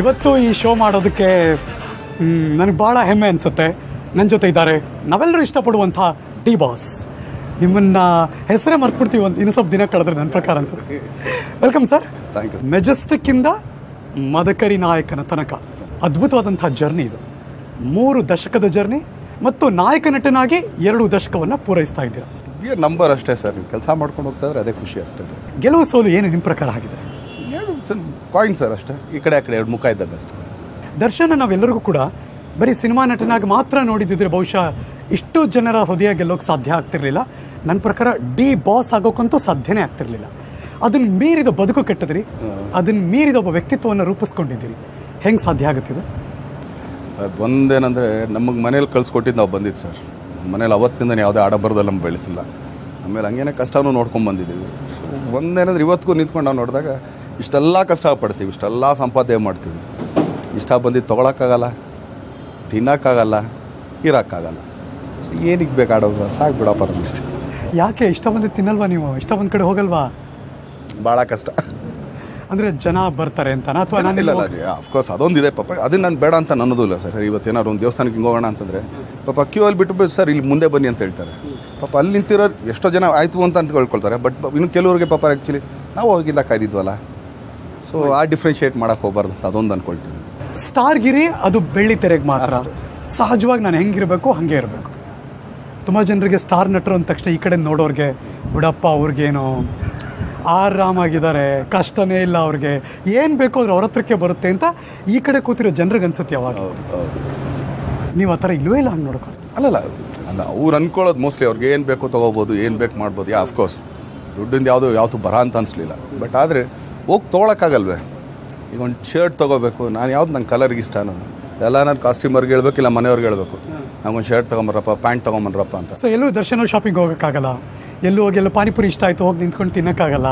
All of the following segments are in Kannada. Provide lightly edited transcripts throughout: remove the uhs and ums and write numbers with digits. ಇವತ್ತು ಈ ಶೋ ಮಾಡೋದಕ್ಕೆ ನನಗೆ ಬಹಳ ಹೆಮ್ಮೆ ಅನ್ಸುತ್ತೆ. ನನ್ನ ಜೊತೆ ಇದ್ದಾರೆ ನಾವೆಲ್ಲರೂ ಇಷ್ಟಪಡುವಂಥ ಡಿ ಬಾಸ್. ನಿಮ್ಮನ್ನ ಹೆಸರೇ ಮರ್ತ್ಬಿಡ್ತೀವಿ ಒಂದು ಇನ್ನೂ ಸ್ವಲ್ಪ ದಿನ ಕಳೆದ್ರೆ ನನ್ನ ಪ್ರಕಾರ ಅನ್ಸುತ್ತೆ. Welcome sir. Thank you. Majestic ಇಂದ ಮದಕರಿ ನಾಯಕನ ತನಕ ಅದ್ಭುತವಾದಂಥ ಜರ್ನಿ ಇದು. 3 ದಶಕದ ಜರ್ನಿ ಮತ್ತು ನಾಯಕ ನಟನಾಗಿ 2 ದಶಕವನ್ನು ಪೂರೈಸ್ತಾ ಇದ್ದೀರಾ. ಇಯರ್ ನಂಬರ್ ಅಷ್ಟೇ ಸರ್, ನೀವು ಕೆಲಸ ಮಾಡ್ಕೊಂಡು ಹೋಗ್ತಾ ಇದ್ರೆ ಅದೇ ಖುಷಿ ಅಷ್ಟೇ. ಗೆಲುವು ಸೋಲು ಏನು ನಿಮ್ಮ ಪ್ರಕಾರ ಆಗಿದೆ? ಕಾಯಿನ್ ಸರ್ ಅಷ್ಟೇ, ಈ ಕಡೆ ಆ ಕಡೆ 2 ಮುಖ ಇದ್ದಂಗೆ ಅಷ್ಟೇ. ದರ್ಶನ್ ನಾವೆಲ್ಲರಿಗೂ ಕೂಡ ಬರೀ ಸಿನಿಮಾ ನಟನಾಗಿ ಮಾತ್ರ ನೋಡಿದ್ದಿದ್ರೆ ಬಹುಶಃ ಇಷ್ಟು ಜನರ ಹೃದಯ ಗೆಲ್ಲೋಕೆ ಸಾಧ್ಯ ಆಗ್ತಿರ್ಲಿಲ್ಲ. ನನ್ನ ಪ್ರಕಾರ ಡಿ ಬಾಸ್ ಆಗೋಕ್ಕಂತೂ ಸಾಧ್ಯನೇ ಆಗ್ತಿರ್ಲಿಲ್ಲ. ಅದನ್ನು ಮೀರಿದ ಬದುಕು ಕಟ್ಟಿದ್ರಿ, ಅದನ್ನು ಮೀರಿದ ಒಬ್ಬ ವ್ಯಕ್ತಿತ್ವವನ್ನು ರೂಪಿಸ್ಕೊಂಡಿದ್ದೀರಿ. ಹೆಂಗೆ ಸಾಧ್ಯ ಆಗುತ್ತಿದೆ? ಒಂದೇನಂದರೆ ನಮಗೆ ಮನೇಲಿ ಕಳ್ಸಿಕೊಟ್ಟಿದ್ದು ನಾವು ಬಂದಿದ್ದು ಸರ್. ಮನೇಲಿ ಅವತ್ತಿಂದ ಯಾವುದೇ ಆಡಂಬರದಲ್ಲಿ ನಮ್ಗೆ ಬೆಳೆಸಿಲ್ಲ. ಆಮೇಲೆ ಹಂಗೇನೆ ಕಷ್ಟನೂ ನೋಡ್ಕೊಂಡು ಬಂದಿದ್ದೀವಿ. ಒಂದೇನಂದ್ರೆ ಇವತ್ತಿಗೂ ನಿಂತ್ಕೊಂಡು ನಾವು ನೋಡಿದಾಗ ಇಷ್ಟೆಲ್ಲ ಕಷ್ಟ ಪಡ್ತೀವಿ, ಇಷ್ಟೆಲ್ಲ ಸಂಪಾದನೆ ಮಾಡ್ತೀವಿ, ಇಷ್ಟ ಬಂದಿದ್ದು ತೊಗೊಳಕ್ಕಾಗಲ್ಲ, ತಿನ್ನೋಕ್ಕಾಗಲ್ಲ, ಇರೋಕ್ಕಾಗಲ್ಲ. ಏನಕ್ಕೆ ಬೇಕು ಆಡೋದು, ಸಾಕು ಬಿಡಪ್ಪ ನಮ್ಗೆ ಇಷ್ಟ. ಯಾಕೆ ಇಷ್ಟ ಬಂದಿದ್ದು ತಿನ್ನಲ್ವಾ ನೀವು? ಇಷ್ಟ ಬಂದ ಕಡೆ ಹೋಗಲ್ವಾ? ಭಾಳ ಕಷ್ಟ. ಅಂದರೆ ಜನ ಬರ್ತಾರೆ ಅಂತನಾ ಅಥವಾ ನಾನಿಲ್ಲ? ಅಫ್ಕೋರ್ಸ್ ಅದೊಂದಿದೆ ಪಾಪ, ಅದನ್ನ ನಾನು ಬೇಡ ಅಂತ ಅನ್ನೋದು ಇಲ್ಲ ಸರ್. ಇವತ್ತು ಏನಾದ್ರು ಒಂದು ದೇವಸ್ಥಾನಕ್ಕೆ ಹಿಂಗೆ ಹೋಗೋಣ ಅಂತಂದರೆ ಪಾಪ ಕ್ಯೂ ಅಲ್ಲಿ ಬಿಟ್ಟು ಸರ್ ಇಲ್ಲಿ ಮುಂದೆ ಬನ್ನಿ ಅಂತ ಹೇಳ್ತಾರೆ. ಪಾಪ ಅಲ್ಲಿ ನಿಂತಿರೋ ಎಷ್ಟೋ ಜನ ಆಯಿತು ಅಂತ ಹೇಳ್ಕೊಳ್ತಾರೆ. ಬಟ್ ಇನ್ನು ಕೆಲವರಿಗೆ ಪಾಪ ಆ್ಯಕ್ಚುಲಿ ನಾವು ಹೋಗಿಲ್ಲ ಕಾಯ್ದಿದ್ವಲ್ಲ, ಸೊ ಆ ಡಿಫ್ರೆನ್ಶಿಯೇಟ್ ಮಾಡೋಕ್ಕೆ ಹೋಗ್ಬಾರ್ದು ಅಂತ ಅದೊಂದು ಅಂದ್ಕೊಳ್ತೀನಿ. ಸ್ಟಾರ್ಗಿರಿ ಅದು ಬೆಳ್ಳಿ ತೆರೆಗೆ ಮಾತ್ರ. ಸಹಜವಾಗಿ ನಾನು ಹೆಂಗಿರಬೇಕು ಹಾಗೆ ಇರಬೇಕು. ತುಂಬ ಜನರಿಗೆ ಸ್ಟಾರ್ ನಟರು ಅಂದ ತಕ್ಷಣ ಈ ಕಡೆ ನೋಡೋರಿಗೆ ಬಿಡಪ್ಪ ಅವ್ರಿಗೇನು ಆರಾಮಾಗಿದ್ದಾರೆ, ಕಷ್ಟನೇ ಇಲ್ಲ ಅವ್ರಿಗೆ, ಏನು ಬೇಕು ಅವ್ರು ಅವ್ರ ಹತ್ರಕ್ಕೆ ಬರುತ್ತೆ ಅಂತ ಈ ಕಡೆ ಕೂತಿರೋ ಜನರಿಗೆ ಅನ್ಸುತ್ತೆ. ಯಾವಾಗ ನೀವು ಆ ಥರ ಇಲ್ಲವೇ ಇಲ್ಲ ಹಂಗೆ ನೋಡ್ಕೊಳ್ಳಿ? ಅಲ್ಲಲ್ಲ, ಅಲ್ಲ ಅವ್ರು ಅಂದ್ಕೊಳ್ಳೋದು ಮೋಸ್ಟ್ಲಿ ಅವ್ರಿಗೆ ಏನು ಬೇಕೋ ತೊಗೋಬೋದು, ಏನು ಬೇಕು ಮಾಡ್ಬೋದು. ಯಾ ಅಫ್ಕೋರ್ಸ್ ದುಡ್ಡಿಂದ ಯಾವುದು ಬರ ಅಂತ ಅನಿಸ್ಲಿಲ್ಲ. ಬಟ್ ಆದರೆ ಹೋಗಿ ತೊಗೊಳಕ್ಕಾಗಲ್ವೇ? ಈಗ ಒಂದು ಶರ್ಟ್ ತೊಗೋಬೇಕು, ನಾನು ಯಾವ್ದು ನನ್ನ ಕಲರ್ಗೆ ಇಷ್ಟ, ನಾನು ಎಲ್ಲ ನಾನು ಕಾಸ್ಟ್ಯೂಮರ್ಗೆ ಹೇಳ್ಬೇಕು, ಇಲ್ಲ ಮನೆಯವ್ರಿಗೆ ಹೇಳ್ಬೇಕು, ನಂಗೊಂದು ಶರ್ಟ್ ತೊಗೊಂಬರಪ್ಪ, ಪ್ಯಾಂಟ್ ತೊಗೊಂಬರಪ್ಪ ಅಂತ. ಸೊ ಎಲ್ಲೂ ದರ್ಶನ ಶಾಪಿಂಗ್ ಹೋಗೋಕ್ಕಾಗಲ್ಲ, ಎಲ್ಲೂ ಹೋಗಿಲ್ಲ ಪಾನಿಪುರಿ ಇಷ್ಟ ಆಯಿತು ಹೋಗಿ ನಿಂತ್ಕೊಂಡು ತಿನ್ನೋಕ್ಕಾಗಲ್ಲ,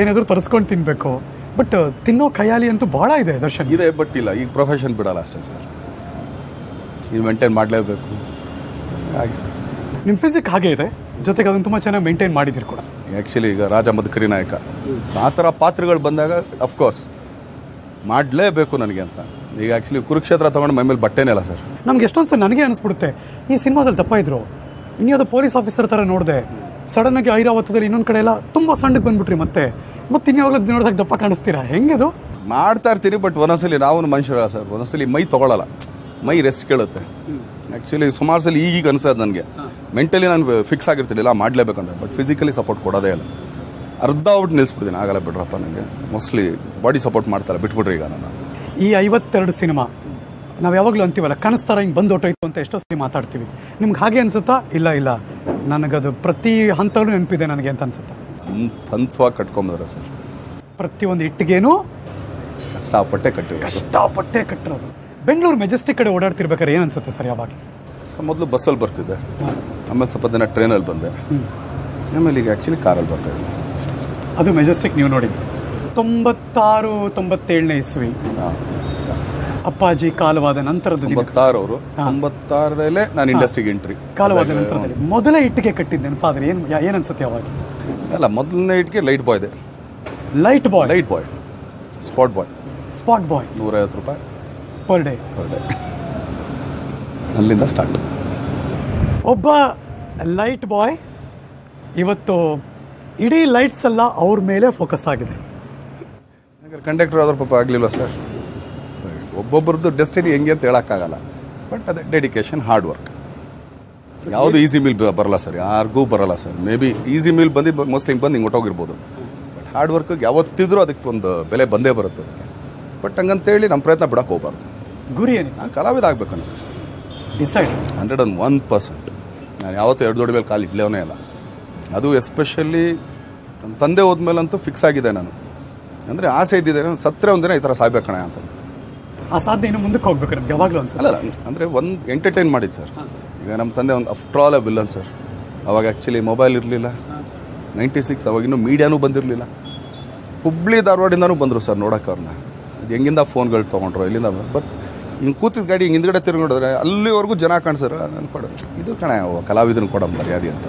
ಏನಾದರೂ ತರಿಸ್ಕೊಂಡು ತಿನ್ನಬೇಕು. ಬಟ್ ತಿನ್ನೋ ಖಯಾಲಿ ಅಂತೂ ಭಾಳ ಇದೆ ದರ್ಶನ್ ಇದೆ. ಬಟ್ ಇಲ್ಲ, ಈಗ ಪ್ರೊಫೆಷನ್ ಬಿಡೋಲ್ಲ ಅಷ್ಟೇ ಸರ್, ಇದು ಮೇಂಟೈನ್ ಮಾಡಲೇಬೇಕು. ಹಾಗೆ ನಿಮ್ಮ ಫಿಸಿಕ್ ಹಾಗೆ ಇದೆ, ಜೊತೆಗೆ ಅದನ್ನು ತುಂಬ ಚೆನ್ನಾಗಿ ಮೇಂಟೈನ್ ಮಾಡಿದ್ದೀರಿ ಕೂಡ. ಆ್ಯಕ್ಚುಲಿ ಈಗ ರಾಜ ಮದಕರಿ ನಾಯಕ ಆ ಥರ ಪಾತ್ರಗಳು ಬಂದಾಗ ಅಫ್ಕೋರ್ಸ್ ಮಾಡಲೇಬೇಕು ನನಗೆ ಅಂತ. ಈಗ ಆ್ಯಕ್ಚುಲಿ ಕುರುಕ್ಷೇತ್ರ ತೊಗೊಂಡು ಮೈಮೇಲೆ ಬಟ್ಟೆನೇ ಇಲ್ಲ ಸರ್. ನಮ್ಗೆ ಎಷ್ಟೊಂದು ಸರ್ ನನಗೆ ಅನಿಸ್ಬಿಡುತ್ತೆ ಈ ಸಿನಿಮಾದಲ್ಲಿ ತಪ್ಪ ಇದ್ರು, ಇನ್ಯಾವುದೋ ಪೊಲೀಸ್ ಆಫೀಸರ್ ಥರ ನೋಡಿದೆ, ಸಡನ್ನಾಗಿ ಐರಾವತದಲ್ಲಿ ಇನ್ನೊಂದು ಕಡೆ ಎಲ್ಲ ತುಂಬ ಸಣ್ಣಗೆ ಬಂದುಬಿಟ್ರಿ, ಮತ್ತೆ ಇನ್ಯಾವಾಗಲೂ ನೋಡಿದಾಗ ದಪ್ಪ ಕಾಣಿಸ್ತೀರಾ? ಹೆಂಗೆದು ಮಾಡ್ತಾ ಇರ್ತೀರಿ. ಬಟ್ ಒಂದೊಂದ್ಸಲಿ ನಾವು ಮನುಷ್ಯರಲ್ಲ ಸರ್, ಒಂದೊಂದ್ಸಲಿ ಮೈ ತೊಗೊಳಲ್ಲ, ಮೈ ರೆಸ್ಟ್ ಕೇಳುತ್ತೆ. ಆ್ಯಕ್ಚುಲಿ ಸುಮಾರು ಸಲ ಈಗೀಗ ಅನಿಸೋದು ನನಗೆ, ಮೆಂಟಲಿ ನಾನು ಫಿಕ್ಸ್ ಆಗಿರ್ತಿರಲಿಲ್ಲ ಮಾಡಲೇಬೇಕಂತ, ಬಟ್ ಫಿಸಿಕಲಿ ಸಪೋರ್ಟ್ ಕೊಡೋದೇ ಇಲ್ಲ. ಅರ್ಧ ಔಟ್ ನಿಲ್ಲಿಸ್ಬಿಡ್ತೀನಿ, ಆಗಲ್ಲ ಬಿಡ್ರಪ್ಪ ನನಗೆ, ಮೋಸ್ಟ್ಲಿ ಬಾಡಿ ಸಪೋರ್ಟ್ ಮಾಡ್ತಾರೆ, ಬಿಟ್ಬಿಡ್ರಿ. ಈಗ ನಾನು ಈ 52 ಸಿನಿಮಾ ನಾವು ಯಾವಾಗಲೂ ಅಂತೀವಲ್ಲ ಕಾಣಿಸ್ತಾರ ಹಿಂಗೆ ಬಂದು ಹೊಟ್ಟೋಯ್ತು ಅಂತ ಎಷ್ಟೋ ಸರಿ ಮಾತಾಡ್ತೀವಿ. ನಿಮ್ಗೆ ಹಾಗೆ ಅನಿಸುತ್ತಾ? ಇಲ್ಲ ನನಗದು ಪ್ರತಿ ಹಂತವೂ ನೆನಪಿದೆ ನನಗೆ ಅಂತ ಅನಿಸುತ್ತೆ. ಹಂತವಾಗಿ ಕಟ್ಕೊಂಬಂದ್ರೆ ಸರ್ ಪ್ರತಿಯೊಂದು ಇಟ್ಟಿಗೆನೂ ಕಷ್ಟಪಟ್ಟೆ ಕಟ್ಟಿರೋದು, ಕಷ್ಟಪಟ್ಟೆ ಕಟ್ಟಿರೋದು. ಬೆಂಗಳೂರು ಮೆಜೆಸ್ಟಿಕ್ ಕಡೆ ಓಡಾಡ್ತಿರ್ಬೇಕಾದ್ರೆ ಏನು ಅನಿಸುತ್ತೆ ಸರ್? ಯಾವಾಗ ಸರ್ ಮೊದಲು ಬಸ್ಸಲ್ಲಿ ಬರ್ತಿದ್ದೆ, ಆಮೇಲೆ ಸ್ವಲ್ಪ ದಿನ ಟ್ರೈನಲ್ಲಿ ಬಂದೆ, ಆಮೇಲೆ ಈಗ ಆ್ಯಕ್ಚುಲಿ ಕಾರಲ್ಲಿ ಬರ್ತಾ ಇದ್ದೀನಿ. ಅದು ಮೆಜೆಸ್ಟಿಕ್ ನೀವು ನೋಡಿದ್ದು 96, 97ನೇ ಇಸ್ವಿ ಅಪ್ಪಾಜಿ ಕಾಲವಾದ ನಂತರದ 96 ನಾನು ಇಂಡಸ್ಟ್ರಿಗೆ ಎಂಟ್ರಿ. ಕಾಲವಾದ ನಂತರದಲ್ಲಿ ಮೊದಲೇ ಇಟ್ಟಿಗೆ ಕಟ್ಟಿದ್ದೆ ನೆನಪಾದ್ರೆ ಏನು ಅನ್ಸುತ್ತೆ ಅವಾಗ? ಅಲ್ಲ ಮೊದಲನೇ ಇಟ್ಟಿಗೆ ಲೈಟ್ ಬಾಯ್ ಇದೆ, light boy spot boy ₹150 per day. ಅಲ್ಲಿಂದ ಸ್ಟಾರ್ಟ್. ಒಬ್ಬ ಲೈಟ್ ಬಾಯ್ ಇವತ್ತು ಇಡೀ ಲೈಟ್ಸ್ ಎಲ್ಲ ಅವ್ರ ಮೇಲೆ ಫೋಕಸ್ ಆಗಿದೆ. ಕಂಡಕ್ಟರ್ ಆದರೂ ಪಾಪ ಆಗಲಿಲ್ಲ ಸರ್. ಒಬ್ಬೊಬ್ಬರದ್ದು ಡೆಸ್ಟಿನಿ ಹೆಂಗೆ ಅಂತ ಹೇಳೋಕ್ಕಾಗಲ್ಲ. ಬಟ್ ಅದೇ ಡೆಡಿಕೇಶನ್, ಹಾರ್ಡ್ ವರ್ಕ್. ಯಾವುದು ಈಸಿ ಮೀಲ್ ಬರಲ್ಲ ಸರ್, ಯಾರಿಗೂ ಬರಲ್ಲ sir. Maybe easy meal ಬಂದು ಮೋಸ್ಟ್ಲಿ ಬಂದು ಹಿಂಗೆ ಹೊಟ್ಟೋಗಿರ್ಬೋದು. ಬಟ್ ಹಾರ್ಡ್ ವರ್ಕಿಗೆ ಯಾವತ್ತಿದ್ರೂ ಅದಕ್ಕೆ ಒಂದು ಬೆಲೆ ಬಂದೇ ಬರುತ್ತೆ ಅದಕ್ಕೆ. ಬಟ್ ಹಂಗಂತೇಳಿ ನಮ್ಮ ಪ್ರಯತ್ನ ಬಿಡೋಕ್ಕೆ ಹೋಗ್ಬಾರ್ದು. ಗುರಿ ಏನು? ನಾನು ಕಲಾವಿದ ಆಗಬೇಕು ಅನ್ನೋದು ಸರ್ ಡಿಸೈಡ್ 101%. ನಾನು ಯಾವತ್ತೂ 2 ದೊಡ್ಡ ಮೇಲೆ ಕಾಲು ಇಡ್ಲೇವೇ ಇಲ್ಲ. ಅದು ಎಸ್ಪೆಷಲಿ ನಮ್ಮ ತಂದೆ ಹೋದ್ಮೇಲಂತೂ ಫಿಕ್ಸ್ ಆಗಿದೆ ನಾನು. ಅಂದರೆ ಆಸೆ ಇದ್ದಿದೆ, ನಾನು ಸತ್ತರೆ ಒಂದಿನ ಈ ಥರ ಸಾಯ್ಬೇಕಣ ಅಂತ. ಆ ಸಾಧನೆ ಇನ್ನೂ ಮುಂದಕ್ಕೆ ಹೋಗ್ಬೇಕು ನಮ್ಗೆ ಯಾವಾಗಲೂ ಅನ್ಸ. ಅಲ್ಲ ಅಂದರೆ ಒಂದು ಎಂಟರ್ಟೈನ್ ಮಾಡಿದ್ದು ಸರ್. ಈಗ ನಮ್ಮ ತಂದೆ ಒಂದು ಅಫ್ಟ್ರಾಲ್ ಅ ವಿಲ್ಲನ್ ಸರ್. ಅವಾಗ ಆ್ಯಕ್ಚುಲಿ ಮೊಬೈಲ್ ಇರಲಿಲ್ಲ, 96, ಅವಾಗಿನ್ನೂ ಮೀಡಿಯಾನೂ ಬಂದಿರಲಿಲ್ಲ. ಹುಬ್ಳಿ ಧಾರವಾಡಿಂದನೂ ಬಂದರು ಸರ್ ನೋಡೋಕೆ ಅವ್ರನ್ನ. ಅದು ಹೆಂಗಿಂದ ಫೋನ್ಗಳು ತೊಗೊಂಡ್ರು ಇಲ್ಲಿಂದ. ಬಟ್ ಹಿಂಗೆ ಕೂತಿದ್ದ ಗಾಡಿ ಹಿಂಗೆ ಹಿಂದ್ಗಡೆ ತಿರುಗಿ ನೋಡಿದ್ರೆ ಅಲ್ಲಿವರೆಗೂ ಜನ ಕಾಣಿಸ್ರು. ನಾನು ಕೊಡೋದು ಇದು ಕಣ ಕಲಾವಿದನ ಕೊಡೋ ಮರ್ಯಾದೆ ಅಂತ.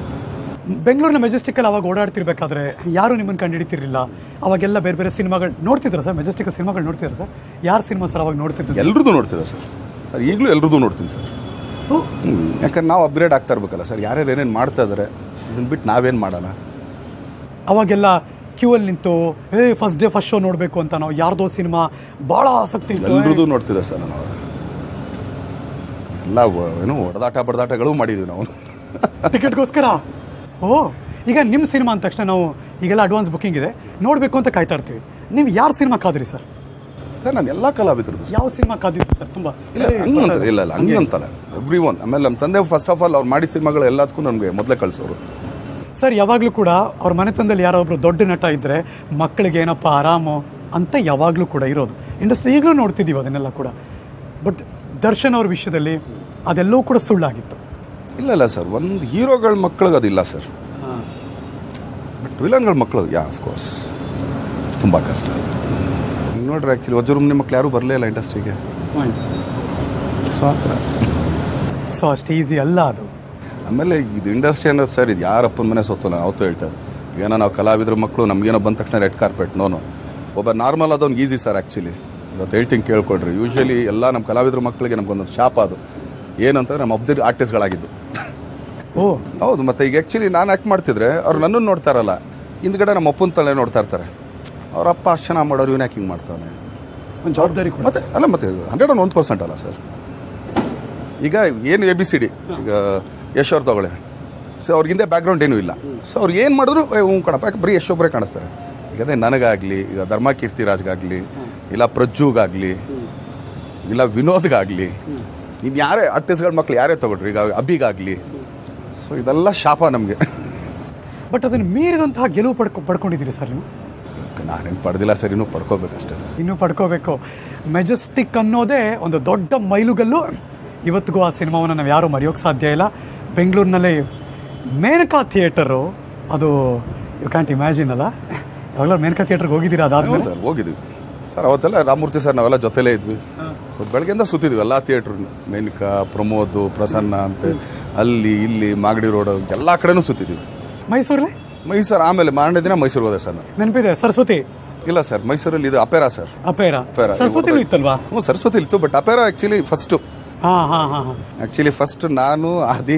ಬೆಂಗಳೂರಿನ ಮೆಜೆಸ್ಟಿಕ್ ಅಲ್ಲಿ ಅವಾಗ ಓಡಾಡ್ತಿರಬೇಕಾದ್ರೆ ಯಾರು ನಿಮ್ಮನ್ನ ಕಂಡಿಡಿತಿರಲಿಲ್ಲ. ಅವಾಗೆಲ್ಲ ಬೇರೆ ಬೇರೆ ಸಿನಿಮಾಗಳು ನೋಡ್ತಿದ್ರಾ ಸರ್? ಮೆಜೆಸ್ಟಿಕ್ ಸಿನಿಮಾಗಳು ನೋಡ್ತಿದ್ರಾ ಸರ್? ಯಾರು ಸಿನಿಮಾ ಸರ್ ಅವಾಗ ನೋಡ್ತಿದ್ರು? ಎಲ್ಲರದು ನೋಡ್ತಿದ್ದೆ ಸರ್. ಸರ್ ಈಗಲೂ ಎಲ್ಲರದು ನೋಡ್ತೀನಿ ಸರ್. ಯಾಕಂದ್ರೆ ನಾವು ಅಪ್ಗ್ರೇಡ್ ಆಗ್ತಾ ಇರಬೇಕಲ್ಲ ಸರ್. ಯಾರ್ಯಾರು ಏನೇನು ಮಾಡ್ತಾ ಇದ್ದಾರೆ ಇದನ್ನ ಬಿಟ್ಟು ನಾವೇನು ಮಾಡೋಣ. ಅವಾಗೆಲ್ಲ ಕ್ಯೂ ಅಲ್ಲಿ ನಿಂತು ಏ ಫಸ್ಟ್ ಡೇ ಫಸ್ಟ್ ಶೋ ನೋಡಬೇಕು ಅಂತ ನಾವು ಯಾರ್ದೋ ಸಿನಿಮಾ ಭಾಳ ಆಸಕ್ತಿ ಇತ್ತು. ಎಲ್ಲರದು ನೋಡ್ತಿದ್ದೆ ಸರ್ ನಾನು. ಎಲ್ಲ ಏನು ಹೊಡೆದಾಟ ಬಡದಾಟಗಳು ಮಾಡಿದ್ವಿ ನಾವು ಟಿಕೆಟ್ಗೋಸ್ಕರ. ಓಹ್, ಈಗ ನಿಮ್ಮ ಸಿನಿಮಾ ಅಂದ ತಕ್ಷಣ ನಾವು ಈಗೆಲ್ಲ ಅಡ್ವಾನ್ಸ್ ಬುಕ್ಕಿಂಗ್ ಇದೆ ನೋಡಬೇಕು ಅಂತ ಕಾಯ್ತಾ ಇರ್ತೀವಿ. ನೀವು ಯಾರು ಸಿನಿಮಾ ಕಾದ್ರಿ ಸರ್? ಸರ್ ನಾನು ಎಲ್ಲ ಕಲಾವಿದ್ರದ್ದು. ಯಾವ ಸಿನಿಮಾ ಕಾದಿತ್ತು ಸರ್? ತುಂಬ ಇಲ್ಲ ಹಂಗಂತಾರೆ, ಇಲ್ಲ ಇಲ್ಲ ಹಂಗಂತಲ್ಲ ಎವ್ರಿ ಒನ್. ಆಮೇಲೆ ನಮ್ಮ ತಂದೆ ಫಸ್ಟ್ ಆಫ್ ಆಲ್ ಅವ್ರು ಮಾಡಿದ ಸಿನಿಮಾಗಳು ಎಲ್ಲದಕ್ಕೂ ನಮಗೆ ಮೊದಲೇ ಕಳಿಸೋರು ಸರ್. ಯಾವಾಗಲೂ ಕೂಡ ಅವ್ರ ಮನೆತನದಲ್ಲಿ ಯಾರೋ ಒಬ್ಬರು ದೊಡ್ಡ ನಟ ಇದ್ದರೆ ಮಕ್ಕಳಿಗೆ ಏನಪ್ಪ ಆರಾಮು ಅಂತ ಯಾವಾಗಲೂ ಕೂಡ ಇರೋದು. ಇಂಡಸ್ಟ್ರಿ ಈಗಲೂ ನೋಡ್ತಿದ್ದೀವಿ ಅದನ್ನೆಲ್ಲ ಕೂಡ. ಬಟ್ ದರ್ಶನ್ ಅವ್ರ ವಿಷಯದಲ್ಲಿ ಅದೆಲ್ಲವೂ ಕೂಡ ಸುಳ್ಳಾಗಿತ್ತು. ಇಲ್ಲ ಇಲ್ಲ ಸರ್, ಒಂದು ಹೀರೋಗಳ ಮಕ್ಕಳಿಗೆ ಅದಿಲ್ಲ ಸರ್. ಬಟ್ ವಿಲನ್ಗಳ ಮಕ್ಕಳು ಯಾ ಅಫ್ಕೋರ್ಸ್ ತುಂಬ ಕಷ್ಟ ನೋಡ್ರಿ. ಆ್ಯಕ್ಚುಲಿ ವಜ್ರೂಮ್ನ ಮಕ್ಕಳು ಯಾರೂ ಬರಲೇ ಇಲ್ಲ ಇಂಡಸ್ಟ್ರಿಗೆ. ಸ್ವಾತಂತ್ರ್ಯ ಸೊ ಅಷ್ಟು ಈಸಿ ಅಲ್ಲ ಅದು. ಆಮೇಲೆ ಇದು ಇಂಡಸ್ಟ್ರಿ ಅನ್ನೋದು ಸರ್, ಇದು ಯಾರಪ್ಪನ ಮನೆ ಸೊತ್ತಲ್ಲ ಅವತ್ತು ಹೇಳ್ತಾ ಇದ್ದೆ. ಏನೋ ನಾವು ಕಲಾವಿದ್ರ ಮಕ್ಕಳು ನಮಗೇನೋ ಬಂದ ತಕ್ಷಣ ರೆಡ್ ಕಾರ್ಪೆಟ್ ನೋನು ಒಬ್ಬ ನಾರ್ಮಲ್ ಅದೊಂದು ಈಸಿ ಸರ್. ಆ್ಯಕ್ಚುಲಿ ಇವತ್ತು ಹೇಳ್ತೀನಿ ಕೇಳ್ಕೊಳ್ರಿ. ಯೂಶ್ವಲಿ ಎಲ್ಲ ನಮ್ಮ ಕಲಾವಿದ್ರ ಮಕ್ಕಳಿಗೆ ನಮಗೊಂದೊಂದು ಶಾಪ ಅದು ಏನಂತಂದ್ರೆ ನಮ್ಮ ಒಬ್ಬ ಆರ್ಟಿಸ್ಟ್ಗಳಾಗಿದ್ದು. ಓಹ್ ಹೌದು. ಮತ್ತು ಈಗ ಆ್ಯಕ್ಚುಲಿ ನಾನು ಆ್ಯಕ್ಟ್ ಮಾಡ್ತಿದ್ರೆ ಅವ್ರು ನನ್ನನ್ನು ನೋಡ್ತಾರಲ್ಲ, ಹಿಂದ್ಗಡೆ ನಮ್ಮ ಅಪ್ಪನ ತಲೆ ನೋಡ್ತಾ ಇರ್ತಾರೆ. ಅವರಪ್ಪ ಅಷ್ಟು ಚೆನ್ನಾಗಿ ಮಾಡೋರು ಇವನು ಆ್ಯಕ್ಟಿಂಗ್ ಮಾಡ್ತಾನೆ ಒಂದು ಜವಾಬ್ದಾರಿ ಮತ್ತು ಅಲ್ಲ ಮತ್ತು 101% ಅಲ್ಲ ಸರ್. ಈಗ ಏನು ABCD ಈಗ ಯಶ್ ಅವ್ರು ತಗೊಳ್ಳಿ ಸೊ ಅವ್ರಿಗಿಂತ ಬ್ಯಾಕ್ಗ್ರೌಂಡ್ ಏನೂ ಇಲ್ಲ. ಸೊ ಅವ್ರು ಏನು ಮಾಡಿದ್ರು ಹ್ಞೂ ಕಣಪ್ಪ ಯಾಕೆ ಬರೀ ಯಶೊಬ್ಬರೇ ಕಾಣಿಸ್ತಾರೆ. ಈಗ ಅದೇ ನನಗಾಗಲಿ, ಈಗ ಧರ್ಮ ಕೀರ್ತಿರಾಜ್ಗಾಗಲಿ, ಇಲ್ಲ ಪ್ರಜ್ಜುಗಾಗಲಿ, ಇಲ್ಲ ವಿನೋದ್ಗಾಗಲಿ, ನೀವು ಯಾರೇ ಆರ್ಟಿಸ್ಟ್ಗಳ ಮಕ್ಕಳು ಯಾರೇ ತಗೊಳ್ರಿ, ಈಗ ಅಭಿಗಾಗಲಿ. ಸೊ ಇದೆಲ್ಲ ಶಾಪ ನಮಗೆ. ಬಟ್ ಅದನ್ನು ಮೀರಿದಂತಹ ಗೆಲುವು ಪಡ್ಕೊಂಡಿದ್ದೀರಿ ಸರ್ ನೀವು? ನಾನೇನು ಪಡೆದಿಲ್ಲ ಸರ್, ಇನ್ನೂ ಪಡ್ಕೋಬೇಕಷ್ಟೇ. ಇನ್ನೂ ಪಡ್ಕೋಬೇಕು. ಮೆಜೆಸ್ಟಿಕ್ ಅನ್ನೋದೇ ಒಂದು ದೊಡ್ಡ ಮೈಲುಗಲ್ಲು. ಇವತ್ತಿಗೂ ಆ ಸಿನಿಮಾವನ್ನು ನಾವು ಯಾರೂ ಮರೆಯೋಕ್ಕೆ ಸಾಧ್ಯ ಇಲ್ಲ. ಬೆಂಗಳೂರಿನಲ್ಲಿ ಮೇನಕಾ ಥಿಯೇಟರು ಅದು ಯು ಕ್ಯಾಂಟ್ ಇಮ್ಯಾಜಿನ್ ಅಲ್ಲ. ಯಾವಾಗಲೂ ಮೇನಕಾ ಥಿಯೇಟರ್ಗೆ ಹೋಗಿದ್ದೀರಾ? ಅದಾದಮೇಲೆ ಸರ್ ಹೋಗಿದ್ದೀವಿ ಸರ್. ಅವತ್ತೆಲ್ಲ ರಾಮಮೂರ್ತಿ ಸರ್ ನಾವೆಲ್ಲ ಜೊತೆಲೇ ಇದ್ವಿ. ಸೊ ಬೆಳಗ್ಗೆಯಿಂದ ಸುತ್ತಿದ್ವಿ ಎಲ್ಲ ಥಿಯೇಟ್ರನ್ನ, ಮೇನಕಾ, ಪ್ರಮೋದ್, ಪ್ರಸನ್ನ ಅಂತೆ, ಅಲ್ಲಿ ಇಲ್ಲಿ ಮಾಗಡಿ ರೋಡ್ ಎಲ್ಲ ಕಡೆನೂ ಸುತ್ತಿದ್ದೀವಿ. ಮೈಸೂರಲ್ಲಿ? ಮೈಸೂರು ಆಮೇಲೆ ಮಾರನೇ ದಿನ ಮೈಸೂರು ಹೋದೆ ಸರ್. ನೆನಪಿದೆ ಸರಸ್ವತಿ? ಇಲ್ಲ ಸರ್, ಮೈಸೂರಲ್ಲಿ ಇದು ಅಪೇರಾ ಸರ್. ಅಪೇರಾ ಸರಸ್ವತಿಲೂ ಇತ್ತಲ್ವಾ? ಹ್ಞೂ ಸರಸ್ವತಿಲಿ ಇತ್ತು. But opera actually first. ಹಾಂ ಹಾಂ ಹಾಂ ಹಾಂ ಆ್ಯಕ್ಚುಲಿ ಫಸ್ಟ್ ನಾನು ಆದಿ,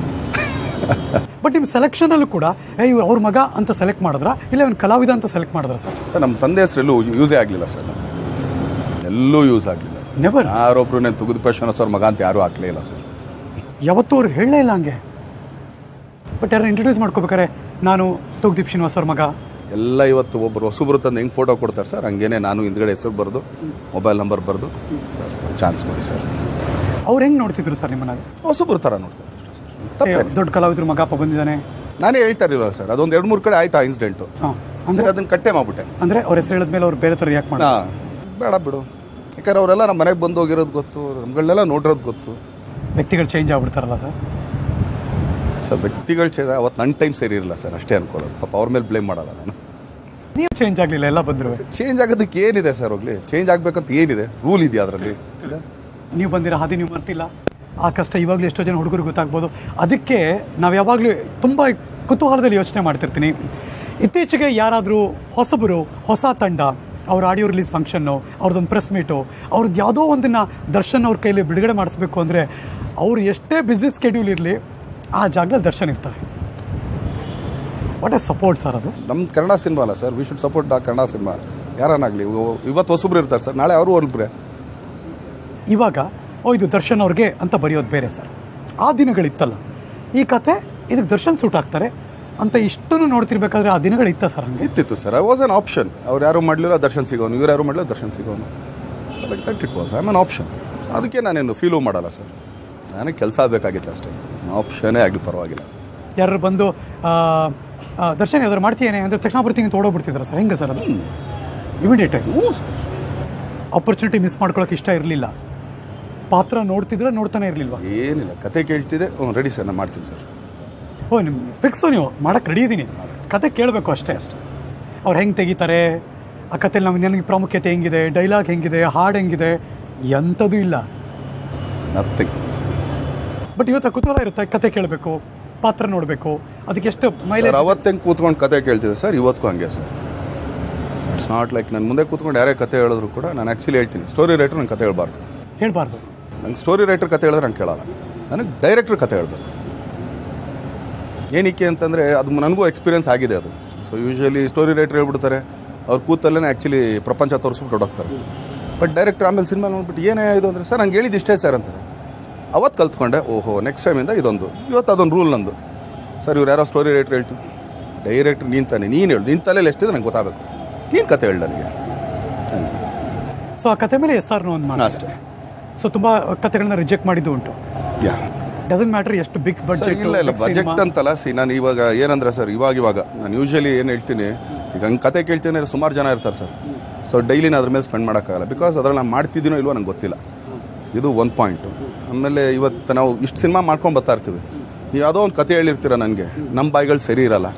ಬಟ್ ನಿಮ್ಮ ಸೆಲೆಕ್ಷನಲ್ಲೂ ಕೂಡ ಇವ್ರು ಅವ್ರ ಮಗ ಅಂತ ಸೆಲೆಕ್ಟ್ ಮಾಡಿದ್ರಾ ಇಲ್ಲ ಇವ್ನು ಕಲಾವಿದ ಅಂತ ಸೆಲೆಕ್ಟ್ ಮಾಡಿದ್ರಾ ಸರ್? ಸರ್ ನಮ್ಮ ತಂದೆ ಹೆಸರೆಲ್ಲೂ ಯೂಸೇ ಆಗಲಿಲ್ಲ ಸರ್, ಎಲ್ಲೂ ಯೂಸ್ ಆಗಲಿಲ್ಲ. ನೆವರ್. ಯಾರೊಬ್ರು ನಾನು ತುಗುದಪೇಶ್ವರ ಸರ್ ಮಗ ಅಂತ ಯಾರೂ ಹಾಕಲೇ ಇಲ್ಲ ಸರ್. ಯಾವತ್ತೂ ಅವ್ರಿಗೆ ಹೇಳಲೇ ಇಲ್ಲ ಹಂಗೆ. ಬಟ್ ಯಾರು ಇಂಟ್ರೊಡ್ಯೂಸ್ ಮಾಡ್ಕೋಬೇಕಾರೆ ನಾನು ತುಗ್ದೀಪ್ ಶ್ರೀನಿವಾಸ್ ಅವ್ರ ಮಗ ಎಲ್ಲ. ಇವತ್ತು ಒಬ್ಬರು ಹೊಸಬ್ರು ತಂದು ಹೆಂಗೆ ಫೋಟೋ ಕೊಡ್ತಾರೆ ಸರ್ ಹಂಗೇನೆ ನಾನು ಹಿಂದ್ಗಡೆ ಹೆಸರು ಬರೆದು ಮೊಬೈಲ್ ನಂಬರ್ ಬರೆದು ಸರ್ ಚಾನ್ಸ್ ಮಾಡಿ ಸರ್. ಅವ್ರು ಹೆಂಗೆ ನೋಡ್ತಿದ್ರು ಸರ್ ನಿಮ್ಮನ್ನ? ಹೊಸಬ್ರು ಥರ ನೋಡ್ತಾರೆ ಸರ್. ದೊಡ್ಡ ಕಲಾವಿದ್ರು ಮಗಪ್ಪ ಬಂದಿದ್ದಾನೆ. ನಾನೇ ಹೇಳ್ತಾ ಇರಲಿಲ್ಲ ಸರ್. ಅದೊಂದು 2-3 ಕಡೆ ಆಯ್ತು ಆ ಇನ್ಸಿಡೆಂಟು. ಅಂದರೆ ಅದನ್ನು ಕಟ್ಟೆ ಮಾಡಿಬಿಟ್ಟೆ. ಅಂದರೆ ಅವ್ರ ಹೆಸರು ಹೇಳಿದ್ಮೇಲೆ ಅವ್ರು ಬೇರೆ ಥರ ರಿಯಾಕ್ಟ್ ಮಾಡಿ ಬೇಡ ಬಿಡು, ಯಾಕಂದ್ರೆ ಅವರೆಲ್ಲ ನಮ್ಮ ಮನೆಗೆ ಬಂದು ಹೋಗಿರೋದು ಗೊತ್ತು, ನಮ್ಗಳನ್ನೆಲ್ಲ ನೋಡಿರೋದು ಗೊತ್ತು. ವ್ಯಕ್ತಿಗಳು ಚೇಂಜ್ ಆಗ್ಬಿಡ್ತಾರಲ್ಲ ಸರ್. ಸರ್ ವ್ಯಕ್ತಿಗಳು ಚೇಂಜ್ ಅವತ್ತು ನನ್ನ ಟೈಮ್ ಸರಿ ಇರಲಿಲ್ಲ ಸರ್, ಅಷ್ಟೇ ಅನ್ಕೊಳ್ಳೋದು. ಪಾಪ ಅವ್ರ ಮೇಲೆ ಬ್ಲೇಮ್ ಮಾಡಲ್ಲ ನಾನು. ನೀವು ಚೇಂಜ್ ಆಗಲಿಲ್ಲ ಎಲ್ಲ ಬಂದರು? ಚೇಂಜ್ ಆಗೋದಕ್ಕೆ ಏನಿದೆ ಸರ್, ಹೋಗಲಿ ಚೇಂಜ್ ಆಗಬೇಕಂತ ಏನಿದೆ, ರೂಲ್ ಇದೆಯಾ ಅದರಲ್ಲಿ? ನೀವು ಬಂದಿರೋ ಹಾದಿ ನೀವು ಮರ್ತಿಲ್ಲ. ಆ ಕಷ್ಟ ಇವಾಗಲೂ ಎಷ್ಟೋ ಜನ ಹುಡುಗರು ಗೊತ್ತಾಗ್ಬೋದು. ಅದಕ್ಕೆ ನಾವು ಯಾವಾಗಲೂ ತುಂಬ ಕುತೂಹಲದಲ್ಲಿ ಯೋಚನೆ ಮಾಡ್ತಿರ್ತೀನಿ. ಇತ್ತೀಚೆಗೆ ಯಾರಾದರೂ ಹೊಸಬರು, ಹೊಸ ತಂಡ, ಅವ್ರ ಆಡಿಯೋ ರಿಲೀಸ್ ಫಂಕ್ಷನ್ನು, ಅವ್ರದ್ದೊಂದು ಪ್ರೆಸ್ ಮೀಟು, ಅವ್ರದ್ದು ಯಾವುದೋ ಒಂದನ್ನು ದರ್ಶನ್ ಅವ್ರ ಕೈಲಿ ಬಿಡುಗಡೆ ಮಾಡಿಸ್ಬೇಕು ಅಂದರೆ ಅವರು ಎಷ್ಟೇ ಬ್ಯುಸಿ ಸ್ಕೆಡ್ಯೂಲ್ ಇರಲಿ ಆ ಜಾಗದಲ್ಲಿ ದರ್ಶನ್ ಇರ್ತಾರೆ. ವಾಟ್ ಎ ಸಪೋರ್ಟ್ ಸರ್ ಅದು. ನಮ್ಮ ಕನ್ನಡ ಸಿನಿಮಾ ಅಲ್ಲ sir, we should support the Kannada cinema. ಯಾರನ್ನಾಗಲಿ ಇವತ್ತು ಹೊಸಬ್ರು ಇರ್ತಾರೆ ಸರ್, ನಾಳೆ ಅವರು ಒಬ್ಬರೇ. ಇವಾಗ ಇದು ದರ್ಶನ್ ಅವ್ರಿಗೆ ಅಂತ ಬರೆಯೋದು ಬೇರೆ ಸರ್, ಆ ದಿನಗಳಿತ್ತಲ್ಲ ಈ ಕತೆ, ಇದಕ್ಕೆ ದರ್ಶನ್ ಸೂಟ್ ಆಗ್ತಾರೆ ಅಂತ ಇಷ್ಟನ್ನು ನೋಡ್ತಿರ್ಬೇಕಾದ್ರೆ ಆ ದಿನಗಳು ಇತ್ತ ಸರ್? ಹಂಗೆ ಇತ್ತಿತ್ತು sir. I was on option. ಅವ್ರು ಯಾರು ಮಾಡಲಿಲ್ಲ ದರ್ಶನ್ ಸಿಗೋನು, ಇವ್ರು ಯಾರು ಮಾಡಲಿಲ್ಲ ದರ್ಶನ್ ಸಿಗೋನು. Like that it was I am on option. ಅದಕ್ಕೆ ನಾನೇನು ಫೀಲೂ ಮಾಡಲ್ಲ ಸರ್. ನನಗೆ ಕೆಲಸ ಬೇಕಾಗಿತ್ತು ಅಷ್ಟೇ, ಆಪ್ಷನೇ ಆಗಲಿ ಪರವಾಗಿಲ್ಲ. ಯಾರು ಬಂದು ದರ್ಶನ ಯಾವ್ದಾರು ಮಾಡ್ತೀಯೇನೆ ಅಂದರೆ ತಕ್ಷಣ ಬರ್ತೀನಿ ಅಂತ ಓಡೋಗ್ಬಿಡ್ತಿದ್ದಾರೆ ಸರ್, ಹೆಂಗೆ ಸರ್ ಅದು? ಇಮಿಡಿಯೇಟಾಗಿ ಆಪರ್ಚುನಿಟಿ ಮಿಸ್ ಮಾಡ್ಕೊಳ್ಳೋಕೆ ಇಷ್ಟ ಇರಲಿಲ್ಲ. ಪಾತ್ರ ನೋಡ್ತಿದ್ರೆ ನೋಡ್ತಾನೆ ಇರಲಿಲ್ವ? ಏನಿಲ್ಲ, ಕತೆ ಕೇಳ್ತಿದೆ, ರೆಡಿ ಸರ್ ನಾನು ಮಾಡ್ತೀನಿ ಸರ್. ಓ ನಿಮ್ಗೆ ಫಿಕ್ಸು, ನೀವು ಮಾಡೋಕ್ಕೆ ರೆಡಿ ಇದ್ದೀನಿ, ಕತೆ ಕೇಳಬೇಕು ಅಷ್ಟೇ. ಅಷ್ಟೇ ಅವ್ರು ಹೆಂಗೆ ತೆಗಿತಾರೆ, ಆ ಕಥೆಯಲ್ಲಿ ನಮ್ಗೆ ನನಗೆ ಪ್ರಾಮುಖ್ಯತೆ ಹೆಂಗಿದೆ, ಡೈಲಾಗ್ ಹೆಂಗಿದೆ, ಹಾಡು ಹೆಂಗಿದೆ, ಎಂಥದ್ದು ಇಲ್ಲ, ನಥಿಂಗ್. ಬಟ್ ಇವತ್ತು ಕುತೂಹಲ ಇರುತ್ತೆ, ಕತೆ ಕೇಳಬೇಕು, ಪಾತ್ರ ನೋಡಬೇಕು, ಅದಕ್ಕೆ ಎಷ್ಟು ಮೈಲೇಜ್. ಅವತ್ತು ಹೆಂಗೆ ಕೂತ್ಕೊಂಡು ಕತೆ ಕೇಳ್ತಿದ್ದೆ ಸರ್, ಇವತ್ತಿಗೂ ಹಂಗೆ ಸರ್. ಇಟ್ಸ್ ನಾಟ್ ಲೈಕ್ ನಾನು ಮುಂದೆ ಕೂತ್ಕೊಂಡು ಯಾರೇ ಕತೆ ಹೇಳಿದ್ರು ಕೂಡ ನಾನು ಆ್ಯಕ್ಚುಲಿ ಹೇಳ್ತೀನಿ, ಸ್ಟೋರಿ ರೈಟರ್ ನಂಗೆ ಕತೆ ಹೇಳಬಾರ್ದು. ನಂಗೆ ಸ್ಟೋರಿ ರೈಟರ್ ಕತೆ ಹೇಳಿದ್ರೆ ನಂಗೆ ಕೇಳಲ್ಲ, ನನಗೆ ಡೈರೆಕ್ಟ್ರ್ ಕತೆ ಹೇಳ್ಬೇಕು. ಏನಕ್ಕೆ ಅಂತಂದರೆ ಅದು ನನಗೂ ಎಕ್ಸ್ಪೀರಿಯನ್ಸ್ ಆಗಿದೆ ಅದು. ಸೊ ಯೂಶ್ವಲಿ ಸ್ಟೋರಿ ರೈಟರ್ ಹೇಳ್ಬಿಡ್ತಾರೆ, ಅವ್ರು ಕೂತಲ್ಲೇ ಆ್ಯಕ್ಚುಲಿ ಪ್ರಪಂಚ ತೋರಿಸ್ಬಿಟ್ಟು ಹೊಡೋಗ್ತಾರೆ. ಬಟ್ ಡೈರೆಕ್ಟ್ರ್ ಆಮೇಲೆ ಸಿನಿಮಾ ನೋಡ್ಬಿಟ್ಟು ಏನೇ ಇದು ಅಂದರೆ ಸರ್ ನಂಗೆ ಹೇಳಿದ್ದು ಇಷ್ಟೇ ಸರ್ ಅಂತಾರೆ. ಅವತ್ತು ಕಲ್ತ್ಕೊಂಡೆ, ಓಹೋ ನೆಕ್ಸ್ಟ್ ಟೈಮಿಂದ ಇದೊಂದು. ಇವತ್ತು ಅದೊಂದು ರೂಲ್ ನಂದು ಸರ್, ಇವ್ರು ಯಾರೋ ಸ್ಟೋರಿ ರೈಟರ್ ಹೇಳ್ತು, ಡೈರೆಕ್ಟ್ರ್ ನೀನು ತಾನೆ, ನೀನು ಹೇಳು, ನಿನ್ನ ತಲೆಯಲ್ಲಿ ಎಷ್ಟಿದೆ ನಂಗೆ ಗೊತ್ತಾಗಬೇಕು, ನೀನು ಕತೆ ಹೇಳಿ ನನಗೆ. ಸೊ ಆ ಕತೆ ಮೇಲೆ ಎಸ್ ಆರ್ ನೋ ಒಂದು ಮಾಡ ಅಷ್ಟೇ. ಸೊ ತುಂಬ ಕತೆಗಳನ್ನ ರಿಜೆಕ್ಟ್ ಮಾಡಿದ್ದು ಉಂಟು. ಯಾ ಡಸಂಟ್ ಮ್ಯಾಟರ್ ಎಷ್ಟು ಬಿಗ್ ಬಡ್ಜೆಟ್. ಇಲ್ಲ ಇಲ್ಲ ಬಜೆಟ್ ಅಂತಲ್ಲ. ಸಿ ನಾನು ಇವಾಗ ಏನಂದ್ರೆ ಸರ್, ಇವಾಗ ನಾನು ಯೂಶ್ವಲಿ ಏನು ಹೇಳ್ತೀನಿ, ಈಗ ಹಂಗೆ ಕತೆ ಕೇಳ್ತೀನಿ ಸುಮಾರು ಜನ ಇರ್ತಾರೆ ಸರ್. ಸೊ ಡೈಲಿ ನಾನು ಅದ್ರ ಮೇಲೆ ಸ್ಪೆಂಡ್ ಮಾಡೋಕ್ಕಾಗಲ್ಲ, ಬಿಕಾಸ್ ಅದರಲ್ಲಿ ನಾನು ಮಾಡ್ತಿದ್ದೀನೋ ಇಲ್ವೋ ನಂಗೆ ಗೊತ್ತಿಲ್ಲ. ಇದು ಒಂದು ಪಾಯಿಂಟು. ಆಮೇಲೆ ಇವತ್ತು ನಾವು ಇಷ್ಟು ಸಿನಿಮಾ ಮಾಡ್ಕೊಂಡು ಬರ್ತಾ ಇರ್ತೀವಿ, ನೀವು ಯಾವುದೋ ಒಂದು ಕತೆ ಹೇಳಿರ್ತೀರ, ನನಗೆ ನಮ್ಮ ಬಾಯಿಗಳು ಸರಿ ಇರೋಲ್ಲ,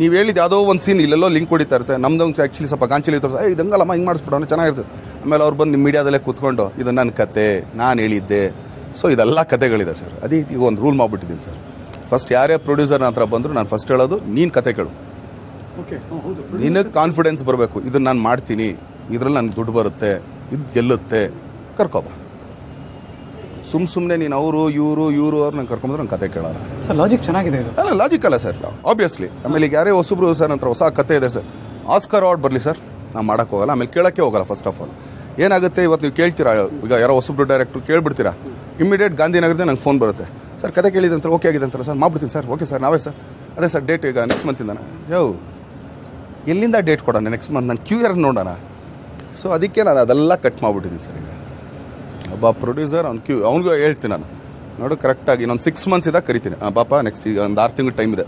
ನೀವು ಹೇಳಿದ ಯಾವುದೋ ಒಂದು ಸೀನ್ ಇಲ್ಲೆಲ್ಲೋ ಲಿಂಕ್ ಹೊಡಿತಾ ಇರುತ್ತೆ, ನಮ್ದು ಆ್ಯಕ್ಚುಲಿ ಸ್ವಲ್ಪ ಗಾಂಚಲಿ ತೋರಿಸ ಇದಂಗಲ್ಲಮ್ಮ ಹಿಂಗೆ ಮಾಡಿಸ್ಬಿಡೋಣ ಚೆನ್ನಾಗಿರ್ತದೆ. ಆಮೇಲೆ ಅವ್ರು ಬಂದು ನಿಮ್ಮ ಮೀಡಿಯಾದಲ್ಲೇ ಕೂತ್ಕೊಂಡು ಇದು ನನ್ನ ಕತೆ, ನಾನು ಹೇಳಿದ್ದೆ. ಸೊ ಇದೆಲ್ಲ ಕತೆಗಳಿದೆ ಸರ್. ಅದೇ ಈಗ ಒಂದು ರೂಲ್ ಮಾಡಿಬಿಟ್ಟಿದ್ದೀನಿ ಸರ್, ಫಸ್ಟ್ ಯಾರೇ ಪ್ರೊಡ್ಯೂಸರ್ ಹತ್ರ ಬಂದರೂ ನಾನು ಫಸ್ಟ್ ಹೇಳೋದು ನೀನು ಕತೆ ಕೇಳು, ಓಕೆ ಹೌದು, ನಿನಗೆ ಕಾನ್ಫಿಡೆನ್ಸ್ ಬರಬೇಕು, ಇದನ್ನು ನಾನು ಮಾಡ್ತೀನಿ, ಇದರಲ್ಲಿ ನನಗೆ ದುಡ್ಡು ಬರುತ್ತೆ, ಇದು ಗೆಲ್ಲುತ್ತೆ, ಕರ್ಕೋಬ. ಸುಮ್ಮನೆ ನೀನು ಅವರು ಇವರು ಅವ್ರು ನಂಗೆ ಕರ್ಕೊಂಬಂದ್ರೆ ನಂಗೆ ಕತೆ ಕೇಳೋರು ಸರ್. ಲಾಜಿಕ್ ಚೆನ್ನಾಗಿದೆ ಇದು. ಅಲ್ಲ ಲಾಜಿಕ್ ಅಲ್ಲ ಸರ್, ಆಬ್ವಿಯಸ್ಲಿ. ಆಮೇಲೆ ಈಗ ಯಾರೇ ಹೊಸಬ್ರು ಸರ್ ನಂತರ ಹೊಸ ಕತೆ ಇದೆ ಸರ್, ಆಸ್ಕರ್ ಅವಾರ್ಡ್ ಬರಲಿ ಸರ್ ನಾನು ಮಾಡೋಕ್ಕೆ ಹೋಗಲ್ಲ, ಆಮೇಲೆ ಕೇಳೋಕ್ಕೆ ಹೋಗಲ್ಲ. ಫಸ್ಟ್ ಆಫ್ ಆಲ್ ಏನಾಗುತ್ತೆ, ಇವತ್ತು ನೀವು ಕೇಳ್ತೀರಾ, ಈಗ ಯಾರೋ ಹೊಸಬ್ರು ಡೈರೆಕ್ಟ್ರು ಕೇಳಿಬಿಡ್ತೀರಾ, ಇಮಿಡಿಯೇಟ್ ಗಾಂಧಿನಗರದಿಂದ ನಂಗೆ ಫೋನ್ ಬರುತ್ತೆ, ಸರ್ ಕತೆ ಕೇಳಿದಂತಾರೆ ಓಕೆ ಆಗಿದೆ ಅಂತಾರೆ, ಸರ್ ಮಾಡ್ಬಿಡ್ತೀನಿ ಸರ್, ಓಕೆ ಸರ್ ನಾವೇ ಸರ್, ಅದೇ ಸರ್ ಡೇಟ್ ಈಗ ನೆಕ್ಸ್ಟ್ ಮಂತಿಂದಾನೆ. ಯೋ ಎಲ್ಲಿಂದ ಡೇಟ್ ಕೊಡೋಣ ನೆಕ್ಸ್ಟ್ ಮಂತ್, ನಾನು ಕ್ಯೂ ಆರ್ ನೋಡೋಣ. ಸೊ ಅದಕ್ಕೆ ನಾನು ಅದೆಲ್ಲ ಕಟ್ ಮಾಡಿಬಿಟ್ಟಿದ್ದೀನಿ ಸರ್. ಈಗ ಒಬ್ಬ ಪ್ರೊಡ್ಯೂಸರ್ ಅವ್ನು ಕ್ಯೂ ಅವ್ನಿಗೂ ಹೇಳ್ತೀನಿ ನಾನು, ನೋಡು ಕರೆಕ್ಟಾಗಿ ನಾನು 6 months ಇದ್ದಾಗ ಕರಿತೀನಿ, ಬಾಪ ನೆಕ್ಸ್ಟ್ ಈಗ ಒಂದು 6 ತಿಂಗಳು ಟೈಮ್ ಇದೆ,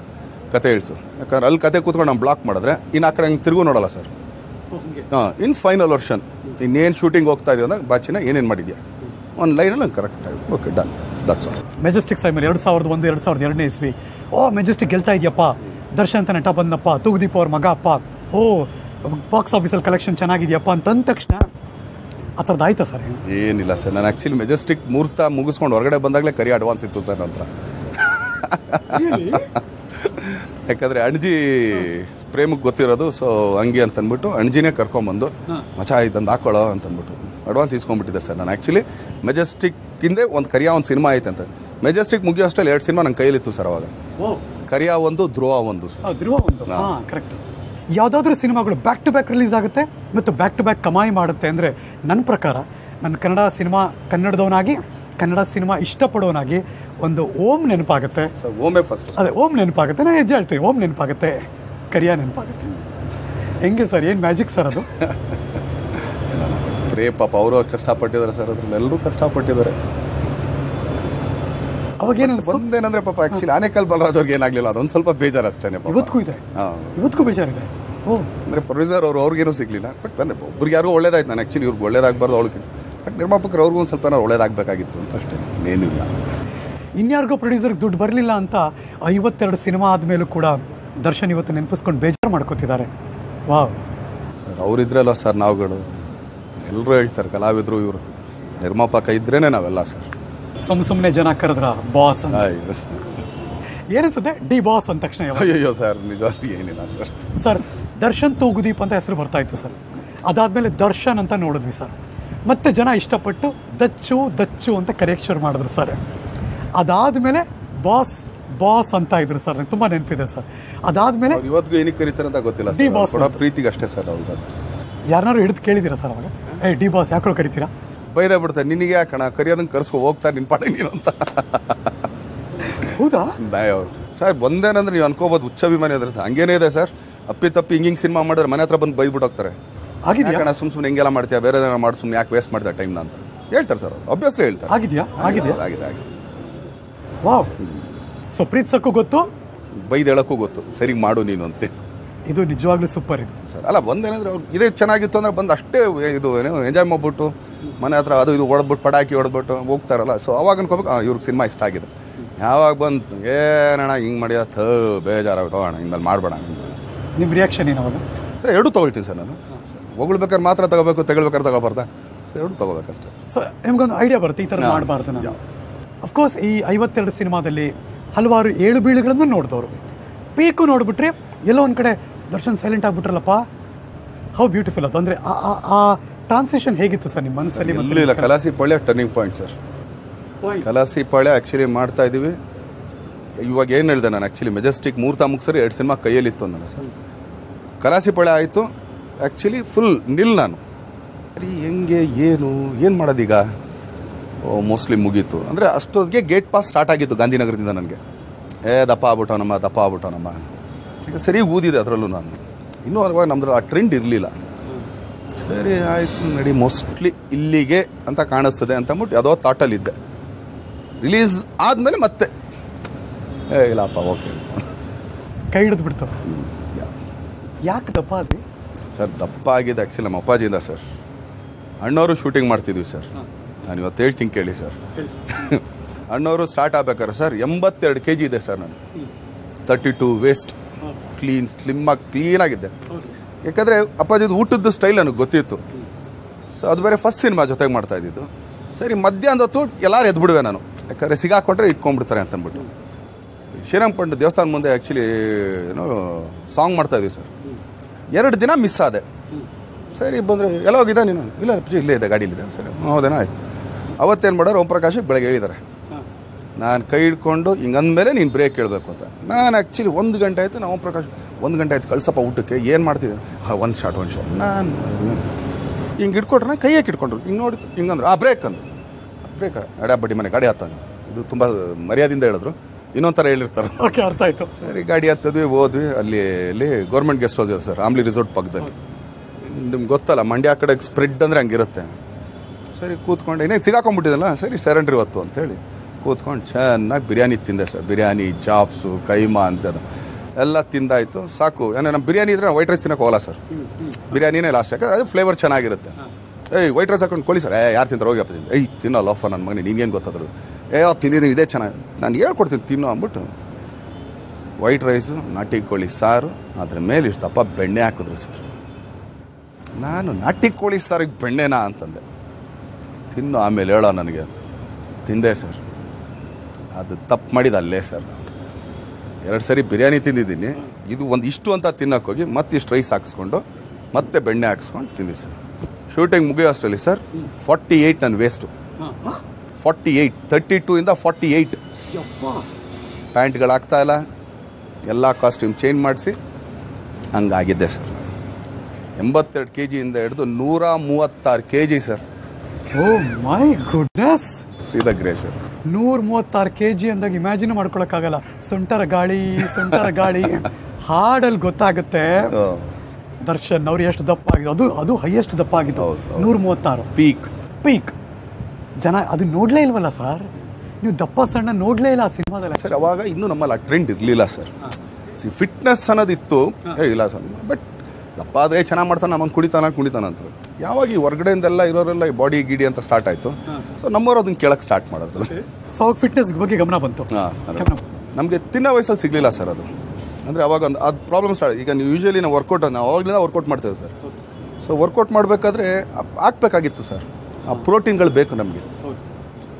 ಕತೆ ಹೇಳ್ಸು. ಯಾಕಂದ್ರೆ ಅಲ್ಲಿ ಕತೆ ಕೂತ್ಕೊಂಡು ನಾನು ಬ್ಲಾಕ್ ಮಾಡಿದ್ರೆ ಇನ್ನು ಆ ಕಡೆ ಹಂಗೆ ತಿರುಗೂ ನೋಡೋಲ್ಲ ಸರ್. ಹಾಂ ಇನ್ನು ಫೈನಲ್ ವರ್ಷನ್ ಇನ್ನೇನು ಶೂಟಿಂಗ್ ಹೋಗ್ತಾ ಇದೆಯೋ ಅಂದಾಗ ಬಾಚಿನ ಏನೇನು ಮಾಡಿದ್ಯಾ ಒಂದು ಲೈನಲ್ಲಿ ಕರೆಕ್ಟಾಗಿ okay done, that's all. Majestic ಟೈಮಲ್ಲಿ 2001-2002 ಇಸ್ವಿ, ಓ ಮೆಜೆಸ್ಟಿಕ್ ಗೆಲ್ತಾ ಇದೆಯಪ್ಪ, ದರ್ಶನ್ ಅಂತ ನಟ ಬಂದಪ್ಪ, ತೂಗುದೀಪ ಅವ್ರ ಮಗ ಅಪ್ಪ, ಓ ಬಾಕ್ಸ್ ಆಫೀಸಲ್ಲಿ ಕಲೆಕ್ಷನ್ ಚೆನ್ನಾಗಿದೆಯಪ್ಪ ಅಂತಂದ ತಕ್ಷಣ ಆ ಥರದ್ದು ಆಯ್ತಾ ಸರ್? ಏನಿಲ್ಲ ಸರ್, ನಾನು ಆ್ಯಕ್ಚುಲಿ ಮೆಜೆಸ್ಟಿಕ್ ಮುಹೂರ್ತ ಮುಗಿಸ್ಕೊಂಡು ಹೊರಗಡೆ ಬಂದಾಗಲೇ ಕರಿ ಅಡ್ವಾನ್ಸ್ ಇತ್ತು ಸರ್ ನಂತರ. ಯಾಕಂದರೆ ಅಣ್ಜಿ ಪ್ರೇಮಿಗೆ ಗೊತ್ತಿರೋದು, ಸೊ ಹಂಗೆ ಅಂತಂದ್ಬಿಟ್ಟು ಅಣ್ಜಿನೇ ಕರ್ಕೊಂಬಂದು ಮಚಾ ಇದ್ದಂದು ಹಾಕೊಳ್ಳೋ ಅಂತಂದ್ಬಿಟ್ಟು ಅಡ್ವಾನ್ಸ್ ಇಸ್ಕೊಂಡ್ಬಿಟ್ಟಿದೆ ಸರ್. ನಾನು ಆ್ಯಕ್ಚುಲಿ ಮೆಜೆಸ್ಟಿಕ್ಕಿಂದೆ ಒಂದು ಕರಿಯ ಒಂದು ಸಿನಿಮಾ ಆಯ್ತು ಅಂತ, ಮೆಜೆಸ್ಟಿಕ್ ಮುಗಿಯೋ ಅಷ್ಟಲ್ಲಿ 2 ಸಿನಿಮಾ ನನ್ನ ಕೈಲಿತ್ತು ಸರ್ ಅವಾಗ, ಕರಿಯ ಒಂದು, ಧ್ರುವ ಒಂದು ಸರ್. ಧ್ರುವ ಒಂದು ಕರೆಕ್ಟ್. ಯಾವುದಾದ್ರೂ ಸಿನಿಮಾಗಳು ಬ್ಯಾಕ್ ಟು ಬ್ಯಾಕ್ ರಿಲೀಸ್ ಆಗುತ್ತೆ ಮತ್ತು ಬ್ಯಾಕ್ ಟು ಬ್ಯಾಕ್ ಕಮಾಯಿ ಮಾಡುತ್ತೆ ಅಂದರೆ ನನ್ನ ಪ್ರಕಾರ, ನನ್ನ ಕನ್ನಡ ಸಿನಿಮಾ ಕನ್ನಡದವನಾಗಿ ಕನ್ನಡ ಸಿನಿಮಾ ಇಷ್ಟಪಡೋನಾಗಿ ಒಂದು ಓಮ್ ನೆನಪಾಗುತ್ತೆ ಸರ್. ಓಮೇ ಫಸ್ಟ್, ಅದೇ ಓಮ್ ನೆನಪಾಗುತ್ತೆ, ನಾನು ಹೆಜ್ಜೆ ಹೇಳ್ತೀನಿ, ಓಮ್ ನೆನಪಾಗುತ್ತೆ, ಕರಿಯ ನೆನಪಾಗುತ್ತೆ. ಹೆಂಗೆ ಸರ್, ಏನು ಮ್ಯಾಜಿಕ್ ಸರ್ ಅದು? ರೇ ಪಾಪ ಅವರು ಕಷ್ಟಪಟ್ಟಿದ್ದಾರೆ ಸರ್, ಅದ್ರಲ್ಲಿ ಎಲ್ಲರೂ ಕಷ್ಟಪಟ್ಟಿದ್ದಾರೆ. ಅವಾಗ ಏನಂದ್ರೆ ಪಾಪ ಆ್ಯಕ್ಚುಲಿ ಆನೇಕಲ್ ಬಲರಾಜ್ ಅವ್ರಿಗೆ ಏನಾಗಲಿಲ್ಲ, ಅದೊಂದು ಸ್ವಲ್ಪ ಬೇಜಾರು ಅಷ್ಟೇ. ಇವತ್ತಿಗೂ ಇದೆ, ಇವತ್ತಿಗೂ ಬೇಜಾರಿದೆ. ಓ ಅಂದರೆ ಪ್ರೊಡ್ಯೂಸರ್ ಅವರು ಅವ್ರಿಗೇನೂ ಸಿಗಲಿಲ್ಲ, ಬಟ್ ಬಂದೆ ಒಬ್ರಿಗೆ ಯಾರಿಗೂ ಒಳ್ಳೇದಾಯ್ತು. ನಾನು ಆ್ಯಕ್ಚುಲಿ ಇವ್ರಿಗೆ ಒಳ್ಳೇದಾಗಬಾರ್ದು ಅವಳಿಗೆ, ಬಟ್ ನಿರ್ಮಾಪಕರು ಅವ್ರಿಗೂ ಒಂದು ಸ್ವಲ್ಪ ಏನಾದ್ರು ಒಳ್ಳೇದಾಗಬೇಕಾಗಿತ್ತು ಅಂತ ಅಷ್ಟೇ, ಇನ್ನೇನೂ ಇಲ್ಲ. ಇನ್ಯಾರಿಗೂ ಪ್ರೊಡ್ಯೂಸರ್ಗೆ ದುಡ್ಡು ಬರಲಿಲ್ಲ ಅಂತ 52 ಸಿನಿಮಾ ಆದಮೇಲೂ ಕೂಡ ದರ್ಶನ್ ಇವತ್ತು ನೆನಪಿಸ್ಕೊಂಡು ಬೇಜಾರು ಮಾಡ್ಕೋತಿದ್ದಾರೆ. ವಾವ್ ಸರ್, ಅವರಿದ್ರಲ್ಲ ಸರ್ ನಾವುಗಳು, ಎಲ್ಲರೂ ಹೇಳ್ತಾರೆ ಕಲಾವಿದರು ಇವರು, ನಿರ್ಮಾಪಕ ಇದ್ರೇ ನಾವೆಲ್ಲ ಸರ್. ಸುಮ್ಮನೆ ಜನ ಕರೆದ್ರ ಬಾಸ್ ಏನನ್ಸುತ್ತೆ, ಡಿ ಬಾಸ್ ಅಂದ ತಕ್ಷಣ ಅಯ್ಯೋ ಸರ್ ನಿಜ ಏನಿಲ್ಲ ಸರ್. ಸರ್ ದರ್ಶನ್ ತೂಗುದೀಪ್ ಅಂತ ಹೆಸರು ಬರ್ತಾ ಇತ್ತು ಸರ್, ಅದಾದಮೇಲೆ ದರ್ಶನ್ ಅಂತ ನೋಡಿದ್ವಿ ಸರ್, ಮತ್ತೆ ಜನ ಇಷ್ಟಪಟ್ಟು ದಚ್ಚು ದಚ್ಚು ಅಂತ ಕರೆಕ್ಟ್ ಶುರು ಮಾಡಿದ್ರು ಸರ್. ಅದಾದಮೇಲೆ ಬಾಸ್ ಬಾಸ್ ಅಂತ ಇದ್ರು ಸರ್, ನಂಗೆ ತುಂಬ ನೆನಪಿದೆ ಸರ್. ಅದಾದಮೇಲೆ ಇವತ್ತಿಗೂ ಏನಕ್ಕೆ ಕರೀತಾರೆ ಅಂತ ಗೊತ್ತಿಲ್ಲ, ಡಿ ಬಾಸ್ ಪ್ರೀತಿಗೆ ಅಷ್ಟೇ ಸರ್. ಹೌದು, ಯಾರನ್ನಾರು ಹಿಡಿದು ಕೇಳಿದ್ದೀರಾ ಸರ್ ಅವಾಗ, ಏ ಡಿ ಬಾಸ್ ಯಾಕ್ರೋ ಕರಿತೀರಾ? ಬೈದ ಬಿಡ್ತಾರೆ, ನಿನಗೆ ಯಾಕಣ ಕರಿಯೋದಂಗೆ ಕರ್ಸ್ಕೊ ಹೋಗ್ತಾರೆ ನಿನ್ನ ಪಾಠ ನೀನು ಅಂತ. ಹೌದಾ ಸರ್, ಒಂದೇನಂದ್ರೆ ನೀವು ಅನ್ಕೋಬೋದು ಹುಚ್ಚಾಭಿಮಾನಿ ಅದ್ರ ಹಂಗೇನೇ ಇದೆ ಸರ್. ಅಪ್ಪಿ ತಪ್ಪಿ ಹಿಂಗೆ ಸಿನಿಮಾ ಮಾಡಿದ್ರೆ ಮನೆ ಹತ್ರ ಬಂದು ಬೈದ್ಬಿಟ್ಟೋಗ್ತಾರೆ, ಆಗಿದೆಯಾ ಕಣ ಸುಮ್ ಸುಮ್ಮನೆ ಹಿಂಗೆಲ್ಲ ಮಾಡ್ತೀಯಾ, ಬೇರೆ ಏನಾರು ಮಾಡಿ ಸುಮ್ಮನೆ ಯಾಕೆ ವೇಸ್ಟ್ ಮಾಡ್ತಾರೆ ಟೈಮ್ನ ಅಂತ ಹೇಳ್ತಾರೆ ಸರ್. ಅದು ಅಭ್ಯಾಸ ಹೇಳ್ತಾರೆ. ಆಗಿದೆಯಾ? ಆಗಿದೆ ಆಗಿದೆ ಆಗಿದೆ. ವಾವ್. ಸೊ ಪ್ರೀತ್ಸಕ್ಕೂ ಗೊತ್ತು, ಬೈದೇಳಕ್ಕೂ ಗೊತ್ತು ಸರಿ ಮಾಡು ನೀನು ಅಂತೆ. ಇದು ನಿಜವಾಗ್ಲೂ ಸೂಪರ್ ಇದು ಸರ್. ಅಲ್ಲ ಬಂದೇನಂದ್ರೆ ಅವ್ರು ಇದೇ ಚೆನ್ನಾಗಿತ್ತು ಅಂದರೆ ಬಂದು ಅಷ್ಟೇ ಇದು ಏನು ಎಂಜಾಯ್ ಮಾಡ್ಬಿಟ್ಟು ಮನೆ ಹತ್ರ ಅದು ಇದು ಹೊಡೆದ್ಬಿಟ್ಟು ಪಟಾಕಿ ಹೊಡೆದ್ಬಿಟ್ಟು ಹೋಗ್ತಾರಲ್ಲ. ಸೊ ಅವಾಗ ಅನ್ಕೋಬೇಕು ಇವ್ರಿಗೆ ಸಿನಿಮಾ ಇಷ್ಟ ಆಗಿದೆ. ಯಾವಾಗ ಬಂತು ಏನಣ್ಣ ಹಿಂಗೆ ಮಾಡಿ ಥೂ ಬೇಜಾರಾಗುತ್ತೆ ಅಣ್ಣ ಹಿಂಗೆ ಮಾಡಬೇಡ. ನಿಮ್ಮ ರಿಯಾಕ್ಷನ್ ಏನು ಅವಾಗ? ಸರ್ ಎರಡೂ ತೊಗೊಳ್ತೀನಿ ಸರ್. ನಾನು ಹೊಗಳ್ಬೇಕಾದ್ರೆ ಮಾತ್ರ ತಗೋಬೇಕು, ತೆಗೊಳ್ಬೇಕಾದ್ರೆ ತಗೊಳ್ಬಾರ್ದಾ? ಸೊ ಎರಡು ತೊಗೋಬೇಕಷ್ಟೇ. ಸೊ ನಿಮ್ಗೊಂದು ಐಡಿಯಾ ಬರುತ್ತೆ ಈ ಥರ ಮಾಡಬಾರ್ದು ನಾನು. ಅಫ್ಕೋರ್ಸ್ ಈ 52 ಸಿನಿಮಾದಲ್ಲಿ ಹಲವಾರು ಏಳು ಬೀಳುಗಳನ್ನು ನೋಡಿದವರು ಪೀಕು ನೋಡಿಬಿಟ್ರೆ ಎಲ್ಲೋ ಒಂದು ಕಡೆ ದರ್ಶನ್ ಸೈಲೆಂಟ್ ಆಗಿಬಿಟ್ರಲ್ಲಪ್ಪ, ಹೌ ಬ್ಯೂಟಿಫುಲ್ ಅದು. ಅಂದರೆ ಆ ಟ್ರಾನ್ಸ್ಲೇಷನ್ ಹೇಗಿತ್ತು ಸರ್ ನಿಮ್ಮ ಮನಸ್ಸಲ್ಲಿ? ಇಲ್ಲ Kalasi Palya turning point sir. Kalasi Palya actually ಮಾಡ್ತಾ ಇದ್ದೀವಿ ಇವಾಗ. ಏನು ಹೇಳಿದೆ ನಾನು ಆ್ಯಕ್ಚುಲಿ ಮೆಜೆಸ್ಟಿಕ್ ಮೂರ್ತಾ ಮುಗಿಸರಿ ಎರಡು ಸಿನಿಮಾ ಕೈಯಲ್ಲಿತ್ತು ಅಂದ ಸರ್. ಕಲಾಸಿ ಪಾಳ್ಯ ಆಯಿತು ಆ್ಯಕ್ಚುಲಿ ಫುಲ್ ನಿಲ್. ನಾನು ಸರಿ ಹೆಂಗೆ ಏನು ಮಾಡೋದೀಗ ಮೋಸ್ಟ್ಲಿ ಮುಗೀತು ಅಂದರೆ ಅಷ್ಟೊತ್ತಿಗೆ ಗೇಟ್ ಪಾಸ್ ಸ್ಟಾರ್ಟ್ ಆಗಿತ್ತು ಗಾಂಧಿನಗರದಿಂದ. ನನಗೆ ದಪ್ಪ ಆಗ್ಬಿಟ್ಟವನಮ್ಮ ಸರಿ ಊದಿದೆ. ಅದರಲ್ಲೂ ನಾನು ಇನ್ನೂ ಅವಾಗ ನಮ್ಮದ್ರಲ್ಲಿ ಆ ಟ್ರೆಂಡ್ ಇರಲಿಲ್ಲ. ಸರಿ ಆಯಿತು ನಡಿ ಮೋಸ್ಟ್ಲಿ ಇಲ್ಲಿಗೆ ಅಂತ ಕಾಣಿಸ್ತದೆ ಅಂತ ಅಂದ್ಬಿಟ್ಟು ಯಾವುದೋ ಥಾಟಲ್ಲಿದ್ದೆ. ರಿಲೀಸ್ ಆದಮೇಲೆ ಮತ್ತೆ ಇಲ್ಲಪ್ಪ ಓಕೆ ಕೈ ಹಿಡಿದು ಬಿಡ್ತು. ಯಾಕೆ ದಪ್ಪ ಆದ್ರಿ ಸರ್? ದಪ್ಪ ಆಗಿದೆ ಆ್ಯಕ್ಚುಲಿ ನಮ್ಮ ಅಪ್ಪಾಜಿಯಿಂದ ಸರ್. ಅಣ್ಣವರು ಶೂಟಿಂಗ್ ಮಾಡ್ತಿದ್ವಿ ಸರ್. ನಾನು ಇವತ್ತು ಹೇಳ್ತೀನಿ ಕೇಳಿ ಸರ್. ಅಣ್ಣವರು ಸ್ಟಾರ್ಟ್ ಆಗ್ಬೇಕಾದ್ರೆ ಸರ್ 82 kg ಇದೆ ಸರ್. ನಾನು 32 ವೇಸ್ಟ್, ಕ್ಲೀನ್ ಸ್ಲಿಮ್ಮಾಗಿ ಕ್ಲೀನಾಗಿದ್ದೆ. ಯಾಕಂದರೆ ಅಪ್ಪಾಜಿದು ಊಟದ್ದು ಸ್ಟೈಲ್ ನನಗೆ ಗೊತ್ತಿತ್ತು. ಸೊ ಅದು ಬೇರೆ ಫಸ್ಟ್ ಸಿನಿಮಾ ಜೊತೆಗೆ ಮಾಡ್ತಾ ಇದ್ದಿದ್ದು. ಸರಿ ಮಧ್ಯಾಹ್ನದ ಹೊತ್ತು ಎಲ್ಲರೂ ಎದ್ಬಿಡುವೆ ನಾನು, ಯಾಕಂದರೆ ಸಿಗಾಕೊಂಡ್ರೆ ಇಟ್ಕೊಂಡ್ಬಿಡ್ತಾರೆ ಅಂತಂದ್ಬಿಟ್ಟು. ಶ್ರೀರಂಗಪಟ್ಟಣ ದೇವಸ್ಥಾನ ಮುಂದೆ ಆ್ಯಕ್ಚುಲಿ ಏನೋ ಸಾಂಗ್ ಮಾಡ್ತಾಯಿದ್ವಿ ಸರ್. 2 ದಿನ ಮಿಸ್ ಆದೆ. ಸರಿ ಬಂದರೆ ಎಲ್ಲ ಹೋಗಿದ್ದ ನೀನು? ಇಲ್ಲ ಅಪ್ಪಾಜಿ ಇಲ್ಲೇ ಇದೆ ಗಾಡೀಲಿದೆ. ಸರಿ ಹೌದೇನಾ ಆಯ್ತು. ಅವತ್ತೇನು ಮಾಡೋರು ಓಂ ಪ್ರಕಾಶಿಗೆ ಬೆಳಗ್ಗೆ ಹೇಳಿದ್ದಾರೆ. ನಾನು ಕೈ ಹಿಡ್ಕೊಂಡು ಹಿಂಗಂದಮೇಲೆ ನೀನು ಬ್ರೇಕ್ ಹೇಳಬೇಕು ಅಂತ. ನಾನು ಆ್ಯಕ್ಚುಲಿ 1 ಗಂಟೆ ಆಯಿತು. ನಾವು ಓಂ ಪ್ರಕಾಶ್ 1 ಗಂಟೆ ಆಯಿತು ಕಳ್ಸಪ್ಪ ಊಟಕ್ಕೆ. ಏನು ಮಾಡ್ತಿದ್ದೆ? ಹಾಂ ಒಂದು ಶಾಟ್ ನಾನು ಹಿಂಗೆ ಹಿಡ್ಕೊಟ್ರೆ ಕೈಯಾಕೆ ಹಿಡ್ಕೊಂಡ್ರು. ಹಿಂಗೆ ನೋಡಿತು ಹಿಂಗಂದ್ರು ಆ ಬ್ರೇಕ್ ಅಂದರು. ಬ್ರೇಕ್ ಅಡ್ಯಾ ಬಡ್ಡಿ ಮನೆ ಗಾಡಿ ಹತ್ತಾನೆ. ಇದು ತುಂಬ ಮರ್ಯಾದೆಯಿಂದ ಹೇಳಿದ್ರು. ಇನ್ನೊಂದು ಥರ ಹೇಳಿರ್ತಾರೆ. ಓಕೆ ಅರ್ಥ ಆಯಿತು. ಸರಿ ಗಾಡಿ ಹತ್ತಿದ್ವಿ ಹೋದ್ವಿ. ಅಲ್ಲಿ ಗೌರ್ಮೆಂಟ್ ಗೆಸ್ಟ್ ಹೌಸ್ ಇದೆ ಸರ್, ಆಮ್ಲಿ ರಿಸಾರ್ಟ್ ಪಕ್ಕದಲ್ಲಿ. ನಿಮ್ಗೆ ಗೊತ್ತಲ್ಲ ಮಂಡ್ಯ ಕಡೆಗೆ ಸ್ಪ್ರೆಡ್ ಅಂದರೆ ಹಂಗಿರುತ್ತೆ. ಸರಿ ಕೂತ್ಕೊಂಡು ಇನ್ನೇ ಸಿಗಾಕೊಂಡ್ಬಿಟ್ಟಿದ್ದಲ್ಲ. ಸರಿ ಸೆರೆಂಡ್ರಿ ಹೊತ್ತು ಅಂತೇಳಿ ಕೂತ್ಕೊಂಡು ಚೆನ್ನಾಗಿ ಬಿರಿಯಾನಿ ತಿಂದೆ ಸರ್. ಬಿರಿಯಾನಿ, ಚಾಪ್ಸು, ಕೈಮಾ ಅಂತ ಎಲ್ಲ ತಿಂದಾಯಿತು. ಸಾಕು. ಅಂದರೆ ನಮ್ಮ ಬಿರಿಯಾನಿ ಇದ್ದರೆ ವೈಟ್ ರೈಸ್ ತಿನ್ನೋಕೆ ಹೋಗಲ್ಲ ಸರ್. ಬಿರಿಯಾನಿನೇ ಲಾಸ್ಟ್. ಯಾಕಂದರೆ ಅದು ಫ್ಲೇವರ್ ಚೆನ್ನಾಗಿರುತ್ತೆ. ಏಯ್ ವೈಟ್ ರೈಸ್ ಹಾಕೊಂಡು ಕೋಳಿ ಸರ್. ಯಾರು ತಿಂತಾರೆ ಹೋಗಿ ಅಪ್ಪ. ಏಯ್ ತಿನ್ನೋ ಲೋಫ ನನ್ನ ಮಗನೇ, ನಿನ್ಗೇನು ಗೊತ್ತಾದ್ರು? ಯಾವ್ದು ತಿಂದಿದ್ದೀನಿ ಇದೇ ಚೆನ್ನಾಗಿ ನಾನು ಹೇಳ್ಕೊಡ್ತೀನಿ ತಿನ್ನೋ ಅಂದ್ಬಿಟ್ಟು ವೈಟ್ ರೈಸು, ನಾಟಿ ಕೋಳಿ ಸಾರು, ಅದ್ರ ಮೇಲೆ ಇಷ್ಟಪ್ಪ ಬೆಣ್ಣೆ ಹಾಕಿದ್ರು ಸರ್. ನಾನು ನಾಟಿ ಕೋಳಿ ಸಾರಿಗೆ ಬೆಣ್ಣೆನಾ ಅಂತಂದೆ. ತಿನ್ನು ಆಮೇಲೆ ಹೇಳೋ ನನಗೆ. ತಿಂದೆ ಸರ್. ಅದು ತಪ್ಪು ಮಾಡಿದ ಅಲ್ಲೇ ಸರ್. 2 ಸರಿ ಬಿರಿಯಾನಿ ತಿಂದಿದ್ದೀನಿ. ಇದು ಒಂದು ಇಷ್ಟು ಅಂತ ತಿನ್ನೋಕ್ಕೋಗಿ ಮತ್ತಿಷ್ಟು ರೈಸ್ ಹಾಕ್ಸ್ಕೊಂಡು ಮತ್ತೆ ಬೆಣ್ಣೆ ಹಾಕ್ಸ್ಕೊಂಡು ತಿಂದಿ ಸರ್. ಶೂಟಿಂಗ್ ಮುಗಿಯೋ ಅಷ್ಟರಲ್ಲಿ ಸರ್ 48 ನನ್ನ ವೇಸ್ಟು. 48 32 ಇಂದ 48 ಪ್ಯಾಂಟ್ಗಳಾಗ್ತಾಯಿಲ್ಲ. ಎಲ್ಲ ಕಾಸ್ಟ್ಯೂಮ್ ಚೇಂಜ್ ಮಾಡಿಸಿ ಹಂಗಾಗಿದ್ದೆ ಸರ್. 82 kg ಇಂದ ಹಿಡಿದು 136 kg sir. Oh my goodness. ಸೀದಾ ಗ್ರೇ ಸರ್. 136 kg ಅಂದಾಗ ಇಮ್ಯಾಜಿನ್ ಮಾಡ್ಕೊಳಕ್ಕಾಗಲ್ಲ. ಸೊಂಟರ ಗಾಳಿ ಹಾಡಲ್ಲಿ ಗೊತ್ತಾಗುತ್ತೆ ದರ್ಶನ್ ಅವ್ರು ಎಷ್ಟು ದಪ್ಪ ಆಗಿದ್ರು. ಅದು ಹೈಯೆಸ್ಟ್ ದಪ್ಪ ಆಗಿತ್ತು 136 ಪೀಕ್. ಜನ ಅದು ನೋಡಲೇ ಇಲ್ವಲ್ಲ ಸರ್. ನೀವು ದಪ್ಪ ಸಣ್ಣ ನೋಡಲೇ ಇಲ್ಲ ಆ ಸಿನಿಮಾದಲ್ಲಿ ಸರ್. ಅವಾಗ ಇನ್ನೂ ನಮ್ಮಲ್ಲಿ ಆ ಟ್ರೆಂಡ್ ಇರಲಿಲ್ಲ ಸರ್. ಸಿ ಫಿಟ್ನೆಸ್ ಅನ್ನೋದಿತ್ತು ಇಲ್ಲ ಸರ್. ಬಟ್ ದಪ್ಪ ಆದರೆ ಚೆನ್ನಾಗಿ ಮಾಡ್ತಾನೆ, ನಮ್ಮನ್ನು ಕುಣಿತಾನ ಅಂತ. ಯಾವಾಗ ಈ ಹೊರಗಡೆಯಿಂದೆಲ್ಲ ಇರೋರೆಲ್ಲ ಈ ಬಾಡಿ ಗಿಡಿ ಅಂತ ಸ್ಟಾರ್ಟ್ ಆಯಿತು. ಸೊ ನಮ್ಮವರು ಅದನ್ನು ಕೇಳಕ್ಕೆ ಸ್ಟಾರ್ಟ್ ಮಾಡೋದು. ಸೊ ಅವಾಗ ಫಿಟ್ನೆಸ್ ಬಗ್ಗೆ ಗಮನ ಬಂತು. ಹಾಂ, ನಮಗೆ ತಿನ್ನೋ ವಯಸ್ಸಲ್ಲಿ ಸಿಗಲಿಲ್ಲ ಸರ್. ಅದು ಅಂದರೆ ಅವಾಗ ಒಂದು ಅದು ಪ್ರಾಬ್ಲಮ್ ಸ್ಟಾರ್ಟ್. ಈಗ ನೀವು ಯೂಶ್ವಲಿ ನಾವು ವರ್ಕೌಟನ್ನು ಅವಾಗಲಿಂದ ವರ್ಕೌಟ್ ಮಾಡ್ತೇವೆ ಸರ್. ಸೊ ವರ್ಕೌಟ್ ಮಾಡಬೇಕಾದ್ರೆ ಹಾಕ್ಬೇಕಾಗಿತ್ತು ಸರ್. ಆ ಪ್ರೋಟೀನ್ಗಳು ಬೇಕು ನಮಗೆ.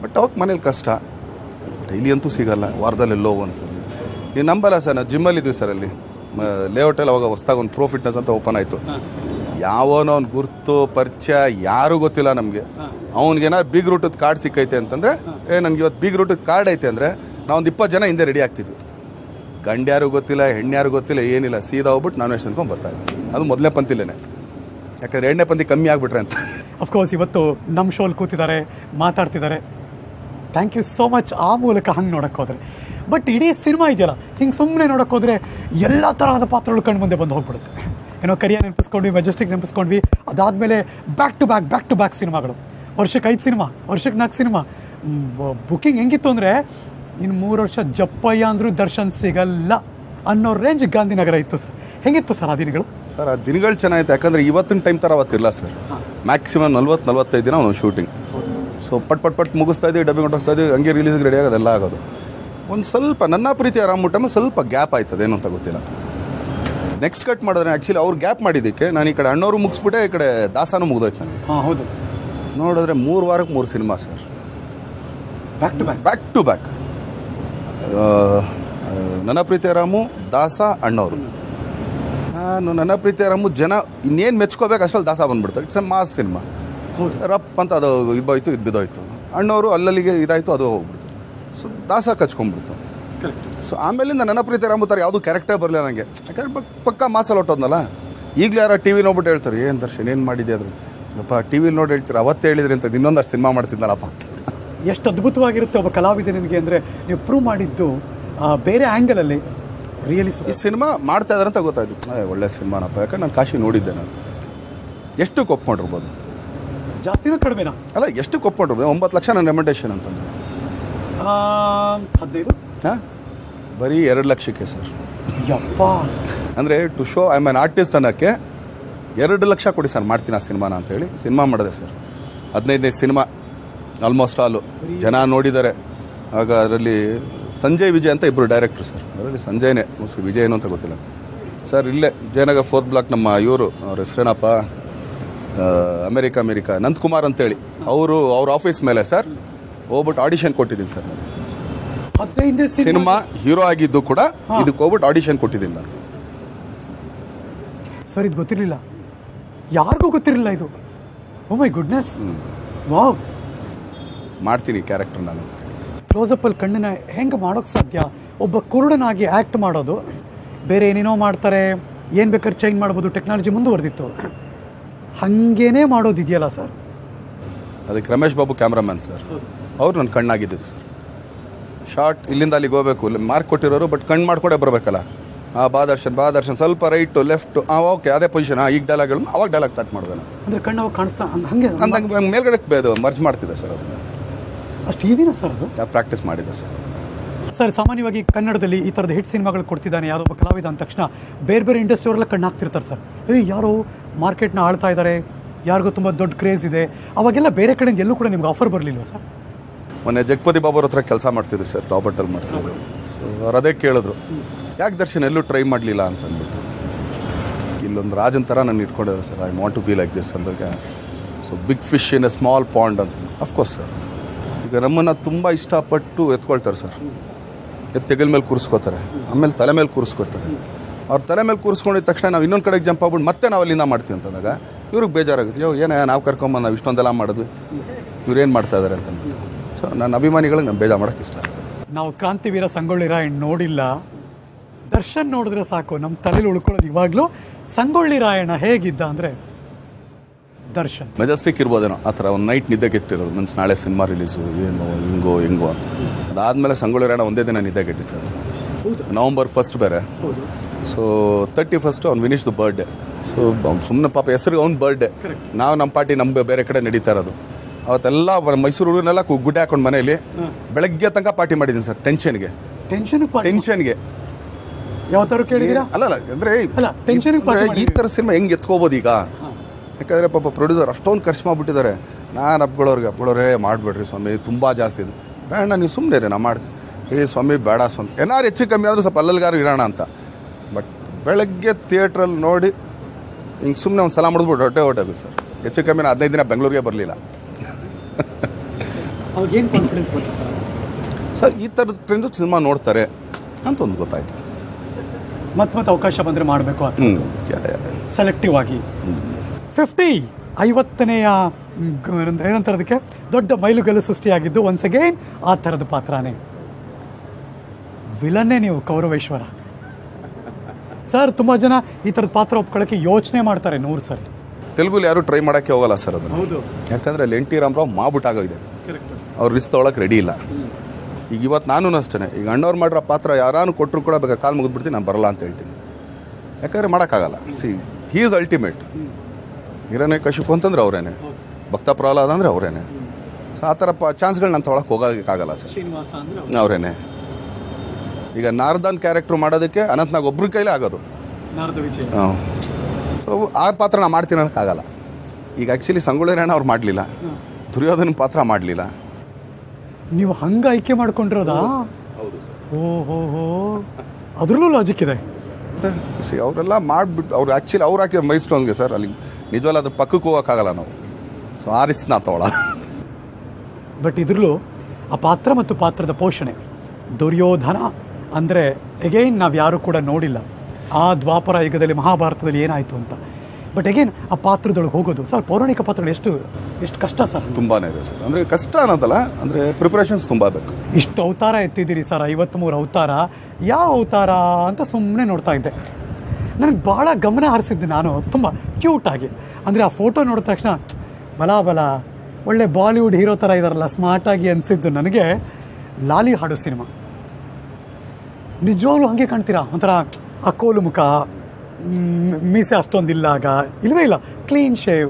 ಬಟ್ ಅವಕ್ಕೆ ಮನೇಲಿ ಕಷ್ಟ. ಡೈಲಿ ಅಂತೂ ಸಿಗೋಲ್ಲ, ವಾರದಲ್ಲೆಲ್ಲೋ ಒಂದ್ಸಲಿ. ನೀವು ನಂಬಲ್ಲ ಸರ್, ನಾವು ಜಿಮ್ಮಲ್ಲಿದ್ವಿ ಸರ್. ಅಲ್ಲಿ ಲೇಔಟಲ್ಲಿ ಅವಾಗ ಹೊಸ್ದಾಗ ಒಂದು ಪ್ರೋ ಫಿಟ್ನೆಸ್ ಅಂತ ಓಪನ್ ಆಯಿತು. ಯಾವನೋ ಅವ್ನು ಗುರ್ತು ಪರಿಚಯ ಯಾರೂ ಗೊತ್ತಿಲ್ಲ ನಮಗೆ. ಅವ್ನಿಗೇನಾದ್ರು ಬಿಗ್ ರೂಟದ ಕಾರ್ಡ್ ಸಿಕ್ಕೈತೆ ಅಂತಂದರೆ ನನಗೆ ಇವತ್ತು ಬಿಗ್ ರೂಟದ ಕಾರ್ಡ್ ಐತೆ ಅಂದರೆ ನಾವೊಂದು 20 ಜನ ಹಿಂದೆ ರೆಡಿ ಆಗ್ತಿದ್ವಿ. ಗಂಡ ಯಾರು ಗೊತ್ತಿಲ್ಲ, ಹೆಣ್ಣು ಯಾರು ಗೊತ್ತಿಲ್ಲ, ಏನಿಲ್ಲ. ಸೀದಾ ಹೋಗ್ಬಿಟ್ಟು ನಾನು ಎಷ್ಟು ಅಂದ್ಕೊಂಡು ಬರ್ತಾಯಿದ್ದೆ. ಅದು ಮೊದಲನೇ ಪಂತಿಲ್ಲೇನೆ. ಯಾಕಂದರೆ 2ನೇ ಪಂತಿ ಕಮ್ಮಿ ಆಗಿಬಿಟ್ರೆ ಅಂತ. ಅಫ್ಕೋರ್ಸ್ ಇವತ್ತು ನಮ್ಮ ಶೋಲ್ಲಿ ಕೂತಿದ್ದಾರೆ, ಮಾತಾಡ್ತಿದ್ದಾರೆ. Thank you so much. ಆ ಮೂಲಕ ಹಂಗೆ ನೋಡೋಕ್ಕೆ ಹೋದರೆ. ಬಟ್ ಇಡೀ ಸಿನಿಮಾ ಇದೆಯಲ್ಲ, ಹಿಂಗೆ ಸುಮ್ಮನೆ ನೋಡೋಕ್ಕೆ ಹೋದರೆ ಎಲ್ಲ ತರಹದ ಪಾತ್ರಗಳು ಕಣ್ಣು ಮುಂದೆ ಬಂದು ಹೋಗ್ಬಿಡುತ್ತೆ. ಏನೋ ಕರಿಯರ್ ನೆನಪಿಸ್ಕೊಂಡ್ವಿ, ಮೆಜೆಸ್ಟಿಕ್ ನೆನಪಿಸ್ಕೊಂಡ್ವಿ, ಅದಾದಮೇಲೆ ಬ್ಯಾಕ್ ಟು ಬ್ಯಾಕ್ ಸಿನಿಮಾಗಳು. ವರ್ಷಕ್ಕೆ 5 ಸಿನಿಮಾ, ವರ್ಷಕ್ಕೆ 4 ಸಿನಿಮಾ. ಬುಕ್ಕಿಂಗ್ ಹೆಂಗಿತ್ತು ಅಂದರೆ ಇನ್ನು 3 ವರ್ಷ ಜಪ್ಪಯ್ಯ ಅಂದರೂ ದರ್ಶನ್ ಸಿಗಲ್ಲ. ಅನ್ನೋ ರೇಂಜ್ ಗಾಂಧಿನಗರ ಇತ್ತು ಸರ್. ಹೆಂಗಿತ್ತು ಸರ್ ಆ ದಿನಗಳು? ಸರ್ ಆ ದಿನಗಳು ಚೆನ್ನಾಗಿತ್ತು, ಯಾಕಂದರೆ ಇವತ್ತಿನ ಟೈಮ್ ಥರ ಅವತ್ತಿಲ್ಲ ಸರ್. ಮ್ಯಾಕ್ಸಿಮಮ್ 40-45 ದಿನ ಒಂದು ಶೂಟಿಂಗ್. ಸೊ ಪಟ್ ಮುಗಿಸ್ತಾ ಇದ್ದೀವಿ, ಡಬ್ಬಿಂಗ್ ಹೊಟ್ಟೋಗ್ತಾ ಇದ್ದೀವಿ, ಹಂಗೆ ರಿಲೀಸ್ಗೆ ರೆಡಿ ಆಗೋದೆಲ್ಲ ಆಗೋದು. ಒಂದು ಸ್ವಲ್ಪ ನನ್ನ ಪ್ರೀತಿ ಆರಾಮ್ ಊಟ ಸ್ವಲ್ಪ ಗ್ಯಾಪ್ ಆಯ್ತದೆ, ಏನೂ ಅಂತ ಗೊತ್ತಿಲ್ಲ. ನೆಕ್ಸ್ಟ್ ಕಟ್ ಮಾಡಿದ್ರೆ ಆ್ಯಕ್ಚುಲಿ ಅವ್ರು ಗ್ಯಾಪ್ ಮಾಡಿದ್ದಕ್ಕೆ ನಾನು ಈ ಕಡೆ ಅಣ್ಣವರು ಮುಗಿಸ್ಬಿಟ್ಟೆ, ಈ ಕಡೆ ದಾಸನೂ ಮುಗಿದೋಯ್ತು ನನಗೆ. ಹಾಂ ಹೌದು. ನೋಡಿದ್ರೆ 3 ವಾರಕ್ಕೆ 3 cinema sir, back to back. ನನ್ನ ಪ್ರೀತಿ ರಾಮು, ದಾಸ, ಅಣ್ಣವರು. ನಾನು ನನ್ನ ಪ್ರೀತಿ ರಾಮು ಜನ ಇನ್ನೇನು ಮೆಚ್ಕೋಬೇಕು ಅಷ್ಟಲ್ಲಿ ದಾಸ ಬಂದುಬಿಡ್ತಾರೆ. ಇಟ್ಸ್ ಎ ಮಾಸ್ ಸಿನಿಮಾ, ರಪ್ ಅಂತ ಅದು ಇದಾಯಿತು, ಇದು ಬಿದ್ದೋಯ್ತು. ಅಣ್ಣವರು ಅಲ್ಲಲ್ಲಿಗೆ ಇದಾಯಿತು, ಅದು ಹೋಗ್ಬಿಡ್ತು. ಸೊ ದಾಸ ಕಚ್ಕೊಂಡ್ಬಿಡ್ತು. ಸೊ ಆಮೇಲಿಂದ ನನ್ನ ಪ್ರೀತಿ ರಾಮು ಥರ ಯಾವುದೂ ಕ್ಯಾರೆಕ್ಟರ್ ಬರಲಿಲ್ಲ ನನಗೆ, ಯಾಕಂದರೆ ಪಕ್ಕ ಮಾಸಲ್ಲಿ ಹೊಟ್ಟೋದ್ನಲ್ಲ. ಈಗಲೂ ಯಾರು ಟಿ ವಿ ನೋಡ್ಬಿಟ್ಟು ಹೇಳ್ತಾರೆ, ಏನು ದರ್ಶನ್ ಏನು ಮಾಡಿದೆ ಅದ್ರ ಅಪ್ಪ ಟಿ ವಿಲಿ ನೋಡಿ ಹೇಳ್ತೀರ, ಅವತ್ತು ಹೇಳಿದ್ರಿ ಅಂತ ಇನ್ನೊಂದಷ್ಟು ಸಿನಿಮಾ ಮಾಡ್ತಿದ್ದಾರಪ್ಪ. ಎಷ್ಟು ಅದ್ಭುತವಾಗಿರುತ್ತೆ ಒಬ್ಬ ಕಲಾವಿದ ನಿಮಗೆ ಅಂದರೆ, ನೀವು ಪ್ರೂವ್ ಮಾಡಿದ್ದು ಬೇರೆ ಆ್ಯಂಗಲಲ್ಲಿ ರಿಯಲಿ. ಈ ಸಿನಿಮಾ ಮಾಡ್ತಾ ಇದ್ದಾರೆ ಅಂತ ಗೊತ್ತಾಯಿತು, ಒಳ್ಳೆ ಸಿನಿಮಾನಪ್ಪ. ಯಾಕಂದ್ರೆ ನಾನು ಕಾಶಿ ನೋಡಿದ್ದೆ. ನಾನು ಎಷ್ಟು ಕೊಪ್ಕೊಂಡಿರ್ಬೋದು? ಜಾಸ್ತಿನೂ ಕಡಿಮೆನಾ? ಅಲ್ಲ, ಎಷ್ಟು ಕೊಪ್ಕೊಂಡಿರ್ಬೋದು? 9 ಲಕ್ಷ ನನ್ನ ರೆಮೆಂಡೇಶನ್ ಅಂತಂದರೆ 15 ಹಾಂ, ಬರೀ 2 ಲಕ್ಷಕ್ಕೆ ಸರ್. ಯಪ್ಪ, ಅಂದರೆ to show I am an artist ಅನ್ನೋಕ್ಕೆ 2 ಲಕ್ಷ ಕೊಡಿ ಸರ್, ಮಾಡ್ತೀನಿ ಆ ಸಿನಿಮಾನ ಅಂತೇಳಿ ಸಿನಿಮಾ ಮಾಡಿದೆ ಸರ್. 15 ಸಿನಿಮಾ ಆಲ್ಮೋಸ್ಟ್ ಆಲು ಜನ ನೋಡಿದ್ದಾರೆ. ಆಗ ಅದರಲ್ಲಿ ಸಂಜಯ್, ವಿಜಯ್ ಅಂತ ಇಬ್ಬರು ಡೈರೆಕ್ಟ್ರು ಸರ್. ಅದರಲ್ಲಿ ಸಂಜಯ್ನೇ ಮೋಸ್ಟ್ಲಿ, ವಿಜಯ್ ಏನು ಅಂತ ಗೊತ್ತಿಲ್ಲ ಸರ್. ಇಲ್ಲೇ ಜಯನಗರ 4th ಬ್ಲಾಕ್ ನಮ್ಮ ಇವರು, ಅವ್ರ ಹೆಸರೇನಪ್ಪ, ಅಮೇರಿಕಾ ನಂದಕುಮಾರ್ ಅಂತೇಳಿ, ಅವರು ಅವ್ರ ಆಫೀಸ್ ಮೇಲೆ ಸರ್ ಹೋಗ್ಬಿಟ್ಟು ಆಡಿಷನ್ ಕೊಟ್ಟಿದ್ದೀನಿ ಸರ್. 15 ಸಿನಿಮಾ ಹೀರೋ ಆಗಿದ್ದು ಕೂಡ ಇದಕ್ಕೆ ಹೋಗ್ಬಿಟ್ಟು ಆಡಿಷನ್ ಕೊಟ್ಟಿದ್ದೀನಿ ನಾನು ಸರ್. ಇದು ಗೊತ್ತಿರಲಿಲ್ಲ, ಯಾರಿಗೂ ಗೊತ್ತಿರಲಿಲ್ಲ ಇದು. Oh my goodness, wow. ಮಾಡ್ತೀನಿ ಕ್ಯಾರೆಕ್ಟರ್ ನಾನು. ಕ್ಲೋಸಪ್ಪಲ್ಲಿ ಕಣ್ಣನ್ನ ಹೆಂಗೆ ಮಾಡೋಕ್ಕೆ ಸಾಧ್ಯ? ಒಬ್ಬ ಕುರುಡನಾಗಿ ಆ್ಯಕ್ಟ್ ಮಾಡೋದು ಬೇರೆ, ಏನೇನೋ ಮಾಡ್ತಾರೆ, ಏನು ಬೇಕಾದ್ರೆ ಚೇಂಜ್ ಮಾಡ್ಬೋದು, ಟೆಕ್ನಾಲಜಿ ಮುಂದುವರೆದಿತ್ತು. ಹಾಗೇನೇ ಮಾಡೋದಿದೆಯಲ್ಲ ಸರ್, ಅದಕ್ಕೆ ರಮೇಶ್ ಬಾಬು ಕ್ಯಾಮ್ರಾಮ್ಯಾನ್ ಸರ್, ಅವ್ರು ನನ್ನ ಕಣ್ಣಾಗಿದ್ದಿದ್ದು ಸರ್. ಶಾರ್ಟ್ ಇಲ್ಲಿಂದ ಅಲ್ಲಿಗೆ ಹೋಗಬೇಕು, ಮಾರ್ಕ್ ಕೊಟ್ಟಿರೋರು, ಬಟ್ ಕಣ್ಣು ಮಾಡ್ಕೊಡೇ ಬರಬೇಕಲ್ಲ. ಆ ಬಾ ದರ್ಶನ್ ಸ್ವಲ್ಪ ರೈಟು ಲೆಫ್ಟು, ಓಕೆ ಅದೇ ಪೊಸಿಷನ್, ಈಗ ಡೈಲಾಗ್ಗಳನ್ನ ಅವಾಗ ಡೈಲಾಗ್ ಸ್ಟಾರ್ಟ್ ಮಾಡಿದೆ ನಾನು. ಅಂದರೆ ಕಣ್ಣು ಕಾಣಿಸ್ತಾ ಹಂಗೆ ಹಂಗೆ ಮೇಲ್ಗಡೆ ಬೇದು ಮರ್ಜ್ ಮಾಡ್ತಿದ್ದೆ ಸರ್. ಅದನ್ನು ಅಷ್ಟು ಈಸಿನಾ ಸರ್? ಅದು ಪ್ರಾಕ್ಟೀಸ್ ಮಾಡಿದೆ ಸರ್. ಸರ್ ಸಾಮಾನ್ಯವಾಗಿ ಕನ್ನಡದಲ್ಲಿ ಈ ಥರದ ಹಿಟ್ ಸಿನಿಮಾಗಳು ಕೊಡ್ತಿದ್ದಾನೆ ಯಾರೊಬ್ಬ ಕಲಾವಿದ ಅಂದ ತಕ್ಷಣ ಬೇರೆ ಬೇರೆ ಇಂಡಸ್ಟ್ರಿ ಅವರೆಲ್ಲ ಕಣ್ಣು ಹಾಕ್ತಿರ್ತಾರೆ ಸರ್. ಯಾರು ಮಾರ್ಕೆಟ್ನ ಆಳ್ತಾ ಇದ್ದಾರೆ, ಯಾರಿಗೂ ತುಂಬ ದೊಡ್ಡ ಕ್ರೇಜ್ ಇದೆ. ಅವಾಗೆಲ್ಲ ಬೇರೆ ಕಡೆಯಿಂದ ಎಲ್ಲೂ ಕೂಡ ನಿಮ್ಗೆ ಆಫರ್ ಬರಲಿಲ್ಲ ಸರ್? ಮೊನ್ನೆ ಜಗಪತಿ ಬಾಬು ಅವ್ರ ಹತ್ರ ಕೆಲಸ ಮಾಡ್ತಿದ್ವಿ ಸರ್, ರಾಬರ್ಟಲ್ಲಿ ಮಾಡ್ತಿದ್ರು. ಸೊ ಅವ್ರು ಅದೇ ಕೇಳಿದ್ರು, ಯಾಕೆ ದರ್ಶನ್ ಎಲ್ಲೂ ಟ್ರೈ ಮಾಡಲಿಲ್ಲ ಅಂತಂದ್ಬಿಟ್ಟು. ಇಲ್ಲೊಂದು ರಾಜನ್ ಥರ ನಾನು ಇಟ್ಕೊಂಡಿದ್ರು sir, I want to be like this ಅಂದಾಗ. So big fish in a small pond ಅಂತ. ಅಫ್ಕೋರ್ಸ್ ಸರ್, ಈಗ ನಮ್ಮನ್ನು ತುಂಬ ಇಷ್ಟಪಟ್ಟು ಎತ್ಕೊಳ್ತಾರೆ ಸರ್. ತೆಗಲ್ ಮೇಲೆ ಕೂರಿಸ್ಕೋತಾರೆ, ಆಮೇಲೆ ತಲೆ ಮೇಲೆ ಕೂರಿಸ್ಕೊಳ್ತಾರೆ. ಅವ್ರ ತಲೆ ಮೇಲೆ ಕೂರಿಸ್ಕೊಂಡಿದ್ದ ತಕ್ಷಣ ನಾವು ಇನ್ನೊಂದು ಕಡೆಗೆ ಜಂಪ್ ಆಗ್ಬಿಟ್ಟು ಮತ್ತೆ ನಾವು ಅಲ್ಲಿಂದ ಮಾಡ್ತೀವಿ ಅಂತಂದಾಗ ಇವ್ರಿಗೆ ಬೇಜಾರಾಗುತ್ತೆ. ಯೋ ಏನೋ ನಾವು ಕರ್ಕೊಂಬಂದು ನಾವು ಇಷ್ಟೊಂದೆಲ್ಲ ಮಾಡಿದ್ವಿ, ಇವ್ರೇನು ಮಾಡ್ತಾ ಇದ್ದಾರೆ ಅಂತ. ಸೊ ನನ್ನ ಅಭಿಮಾನಿಗಳಿಗೆ ನಾನು ಬೇಜಾರು ಮಾಡೋಕ್ಕೆ ಇಷ್ಟ. ನಾವು ಕ್ರಾಂತಿವೀರ ಸಂಗೊಳ್ಳಿ ರಾಯಣ್ಣ ನೋಡಿಲ್ಲ, ದರ್ಶನ್ ನೋಡಿದ್ರೆ ಸಾಕು ನಮ್ಮ ತಲೆಯಲ್ಲಿ ಉಳ್ಕೊಳ್ಳೋದು ಇವಾಗಲೂ ಸಂಗೊಳ್ಳಿ ರಾಯಣ್ಣ ಹೇಗಿದ್ದ ಅಂದರೆ ದರ್ಶನ್. ಮೆಜೆಸ್ಟಿಕ್ ಇರ್ಬೋದೇನೋ ಆ ಥರ ಒಂದು ನೈಟ್ ನಿದ್ದೆಗೆಟ್ಟಿರೋದು, ಮೀನ್ಸ್ ನಾಳೆ ಸಿನಿಮಾ ರಿಲೀಸು, ಏನೋ ಹಿಂಗೋ. ಅದಾದಮೇಲೆ ಸಂಗೊಳ್ಳಿ ರಾಯಣ್ಣ ಒಂದೇ ದಿನ ನಿದ್ದೆಗೆಟ್ಟಿತ್ತು ಸರ್. ನವಂಬರ್ 1 ಬೇರೆ. ಸೊ 31 ಅವ್ನು ವಿನೀಶ್ ದ ಬರ್ಡೇ. ಸೊ ಸುಮ್ಮನೆ ಪಾಪ ಹೆಸರಿಗೆ ಅವ್ನು ಬರ್ಡೇ, ನಾವು ನಮ್ಮ ಪಾರ್ಟಿ ನಮ್ಮ ಬೇರೆ ಕಡೆ ನಡೀತಾ ಇರೋದು. ಅವತ್ತೆಲ್ಲ ಮೈಸೂರೂರನ್ನೆಲ್ಲ ಗುಡ್ಡೆ ಹಾಕೊಂಡು ಮನೆಯಲ್ಲಿ ಬೆಳಗ್ಗೆ ತನಕ ಪಾರ್ಟಿ ಮಾಡಿದ್ದೀನಿ ಸರ್. ಟೆನ್ಷನ್ಗೆ ಯಾವತ್ತಾರು ಕೇಳಿದ್ದೀರಾ? ಅಲ್ಲ ಅಂದರೆ ಈ ಥರ ಸಿನಿಮಾ ಹೆಂಗೆ ಎತ್ಕೋಬೋದು ಈಗ? ಯಾಕಂದರೆ ಪಾಪ ಪ್ರೊಡ್ಯೂಸರ್ ಅಷ್ಟೊಂದು ಖರ್ಚು ಮಾಡಿಬಿಟ್ಟಿದ್ದಾರೆ. ನಾನು ಅಪ್ಗಳವ್ರೆ ಮಾಡಿಬಿಡ್ರಿ ಸ್ವಾಮಿ, ತುಂಬ ಜಾಸ್ತಿ ಇದು ಬೇಡ, ನೀವು ಸುಮ್ಮನೆ ರೀ, ನಾನು ಮಾಡ್ತೀನಿ ಏ ಸ್ವಾಮಿ ಬೇಡ ಸ್ವಾಮಿ, ಏನಾರು ಹೆಚ್ಚು ಕಮ್ಮಿ ಆದರೂ ಸ್ವಲ್ಪ ಅಲ್ಲಲ್ಗಾರು ಇರೋಣ ಅಂತ. ಬಟ್ ಬೆಳಗ್ಗೆ ಥಿಯೇಟ್ರಲ್ಲಿ ನೋಡಿ ಹಿಂಗೆ ಸುಮ್ಮನೆ ಒಂದು ಸಲ ಮಾಡಿದ್ಬಿಟ್ಟು ಹೊಟ್ಟೆ ಸರ್. ಹೆಚ್ಚು ಕಮ್ಮಿ 15 ದಿನ ಬೆಂಗಳೂರಿಗೆ ಬರಲಿಲ್ಲ. ಅವಾಗೇನು ಕಾನ್ಫಿಡೆನ್ಸ್ ಬಂತು ಸರ್? ಸರ್ ಈ ಥರದ ಟ್ರೆಂಡು ಸಿನಿಮಾ ನೋಡ್ತಾರೆ ಅಂತ ಒಂದು ಗೊತ್ತಾಯಿತು. ಮತ್ತೆ ಅವಕಾಶ ಬಂದರೆ ಮಾಡಬೇಕು ಅಂತ ಸೆಲೆಕ್ಟಿವ್ ಆಗಿ. 50 50ನೇ ಏನಂತಾರದಕ್ಕೆ ದೊಡ್ಡ ಮೈಲುಗಲ್ಲು ಸೃಷ್ಟಿಯಾಗಿದ್ದು ಒನ್ಸ್ ಅಗೇನ್ ಆ ಥರದ ಪಾತ್ರನೇ, ವಿಲನ್ನೇ ನೀವು ಕೌರವೇಶ್ವರ ಸರ್. ತುಂಬ ಜನ ಈ ಥರದ ಪಾತ್ರ ಒಪ್ಕೊಳ್ಳೋಕ್ಕೆ ಯೋಚನೆ ಮಾಡ್ತಾರೆ. 100 ಸರಿ ತೆಲುಗುಲಿ ಯಾರು ಟ್ರೈ ಮಾಡೋಕ್ಕೆ ಹೋಗಲ್ಲ ಸರ್ ಅದು. ಹೌದು, ಯಾಕಂದರೆ ಅಲ್ಲಿ NT ರಾಮರಾವ್ ಮಾಬುಟಾಗಿದೆ, ಅವ್ರು ರಿಸ್ಕ್ ತೊಗೊಳಕ್ಕೆ ರೆಡಿ ಇಲ್ಲ. ಈಗ ಇವತ್ತು ನಾನು ಅಷ್ಟೇ, ಈಗ ಅಣ್ಣವ್ರು ಮಾಡಿರೋ ಪಾತ್ರ ಯಾರಾನು ಕೊಟ್ಟರು ಕೂಡ ಬೇಕಾದ್ರೆ ಕಾಲು ಮುಗಿದ್ಬಿಡ್ತೀನಿ, ನಾನು ಬರಲ್ಲ ಅಂತ ಹೇಳ್ತೀನಿ. ಯಾಕಂದರೆ ಮಾಡೋಕ್ಕಾಗಲ್ಲ. See he is ultimate. ಹಿರಣ್ಯ ಕಶಿಪು ಅಂತಂದ್ರೆ ಅವರೇನೆ, ಭಕ್ತ ಪ್ರಹ್ಲಾದ ಅಂದರೆ ಅವರೇನೆ. ಸೊ ಆ ಥರ ಚಾನ್ಸ್ಗಳು ನಾನು ತೊಗೊಳಕ್ಕೆ ಹೋಗೋಕ್ಕಾಗಲ್ಲ ಸರ್. ಅವರೇನೆ ಈಗ ನಾರದನ್ ಕ್ಯಾರೆಕ್ಟರ್ ಮಾಡೋದಕ್ಕೆ ಅನಂತನಾಗ್ ಒಬ್ಬರ ಕೈಲೇ ಆಗೋದು ನಾರದ ವಿಜಯ. ಸೊ ಆ ಪಾತ್ರ ನಾನು ಮಾಡ್ತೀನಿ ಅನ್ನೋಕ್ಕಾಗಲ್ಲ. ಈಗ ಆ್ಯಕ್ಚುಲಿ ಸಂಗೊಳ್ಳಿ ಅವ್ರು ಮಾಡಲಿಲ್ಲ, ದುರ್ಯೋಧನ ಪಾತ್ರ ಮಾಡಲಿಲ್ಲ. ನೀವು ಹಂಗೆ ಆಯ್ಕೆ ಮಾಡ್ಕೊಂಡಿರೋದಾ? ಹೌದು. ಓಹೋ, ಅದರಲ್ಲೂ ಲಾಜಿಕ್ ಇದೆ. ಸಿ ಅವರೆಲ್ಲ ಮಾಡಿಬಿಟ್ಟು ಅವ್ರು ಆ್ಯಕ್ಚುಲಿ ಅವ್ರು ಹಾಕಿದ ಮೈ ಸ್ಟೋನ್ಗೆ ಸರ್ ಅಲ್ಲಿ ನಿಜವಲ್ಲ, ಅದ್ರ ಪಕ್ಕಕ್ಕೆ ಹೋಗೋಕ್ಕಾಗಲ್ಲ ನಾವು. ಸೊ ಆ ರಿಸ್ಕ್ ನಾ ತಗೊಳ. ಬಟ್ ಇದ್ರಲ್ಲೂ ಆ ಪಾತ್ರ ಮತ್ತು ಪಾತ್ರದ ಪೋಷಣೆ, ದುರ್ಯೋಧನ ಅಂದರೆ ಎಗೈನ್ ನಾವು ಯಾರೂ ಕೂಡ ನೋಡಿಲ್ಲ ಆ ದ್ವಾಪರ ಯುಗದಲ್ಲಿ ಮಹಾಭಾರತದಲ್ಲಿ ಏನಾಯಿತು ಅಂತ. ಬಟ್ ಅಗೇನ್ ಆ ಪಾತ್ರದೊಳಗೆ ಹೋಗೋದು ಸರ್, ಪೌರಾಣಿಕ ಪಾತ್ರಗಳು ಎಷ್ಟು ಕಷ್ಟ ಸರ್? ತುಂಬಾ ಇದೆ ಸರ್. ಅಂದರೆ ಕಷ್ಟ ಅನ್ನೋದಲ್ಲ, ಅಂದರೆ ಪ್ರಿಪ್ರೇಷನ್ಸ್ ತುಂಬ ಬೇಕು. ಇಷ್ಟು ಅವತಾರ ಎತ್ತಿದ್ದೀರಿ ಸರ್, 53 ಅವತಾರ. ಯಾವ ಅವತಾರ ಅಂತ ಸುಮ್ಮನೆ ನೋಡ್ತಾ ಇದ್ದೆ. ನನಗೆ ಭಾಳ ಗಮನ ಹರಿಸಿದ್ದೆ ನಾನು, ತುಂಬ ಕ್ಯೂಟಾಗಿ. ಅಂದರೆ ಆ ಫೋಟೋ ನೋಡಿದ ತಕ್ಷಣ ಬಲ ಒಳ್ಳೆ ಬಾಲಿವುಡ್ ಹೀರೋ ಥರ ಇದ್ದಾರಲ್ಲ ಸ್ಮಾರ್ಟಾಗಿ ಅನಿಸಿದ್ದು ನನಗೆ. ಲಾಲಿ ಹಾಡು ಸಿನಿಮಾ ನಿಜವಾಗ್ಲೂ ಹಾಗೆ ಕಾಣ್ತೀರಾ? ಒಂಥರ ಅಕ್ಕೋಲು ಮುಖ, ಮೀಸೆ ಅಷ್ಟೊಂದಿಲ್ಲ, ಆಗ ಇಲ್ಲವೇ ಇಲ್ಲ, ಕ್ಲೀನ್ ಶೇವ್.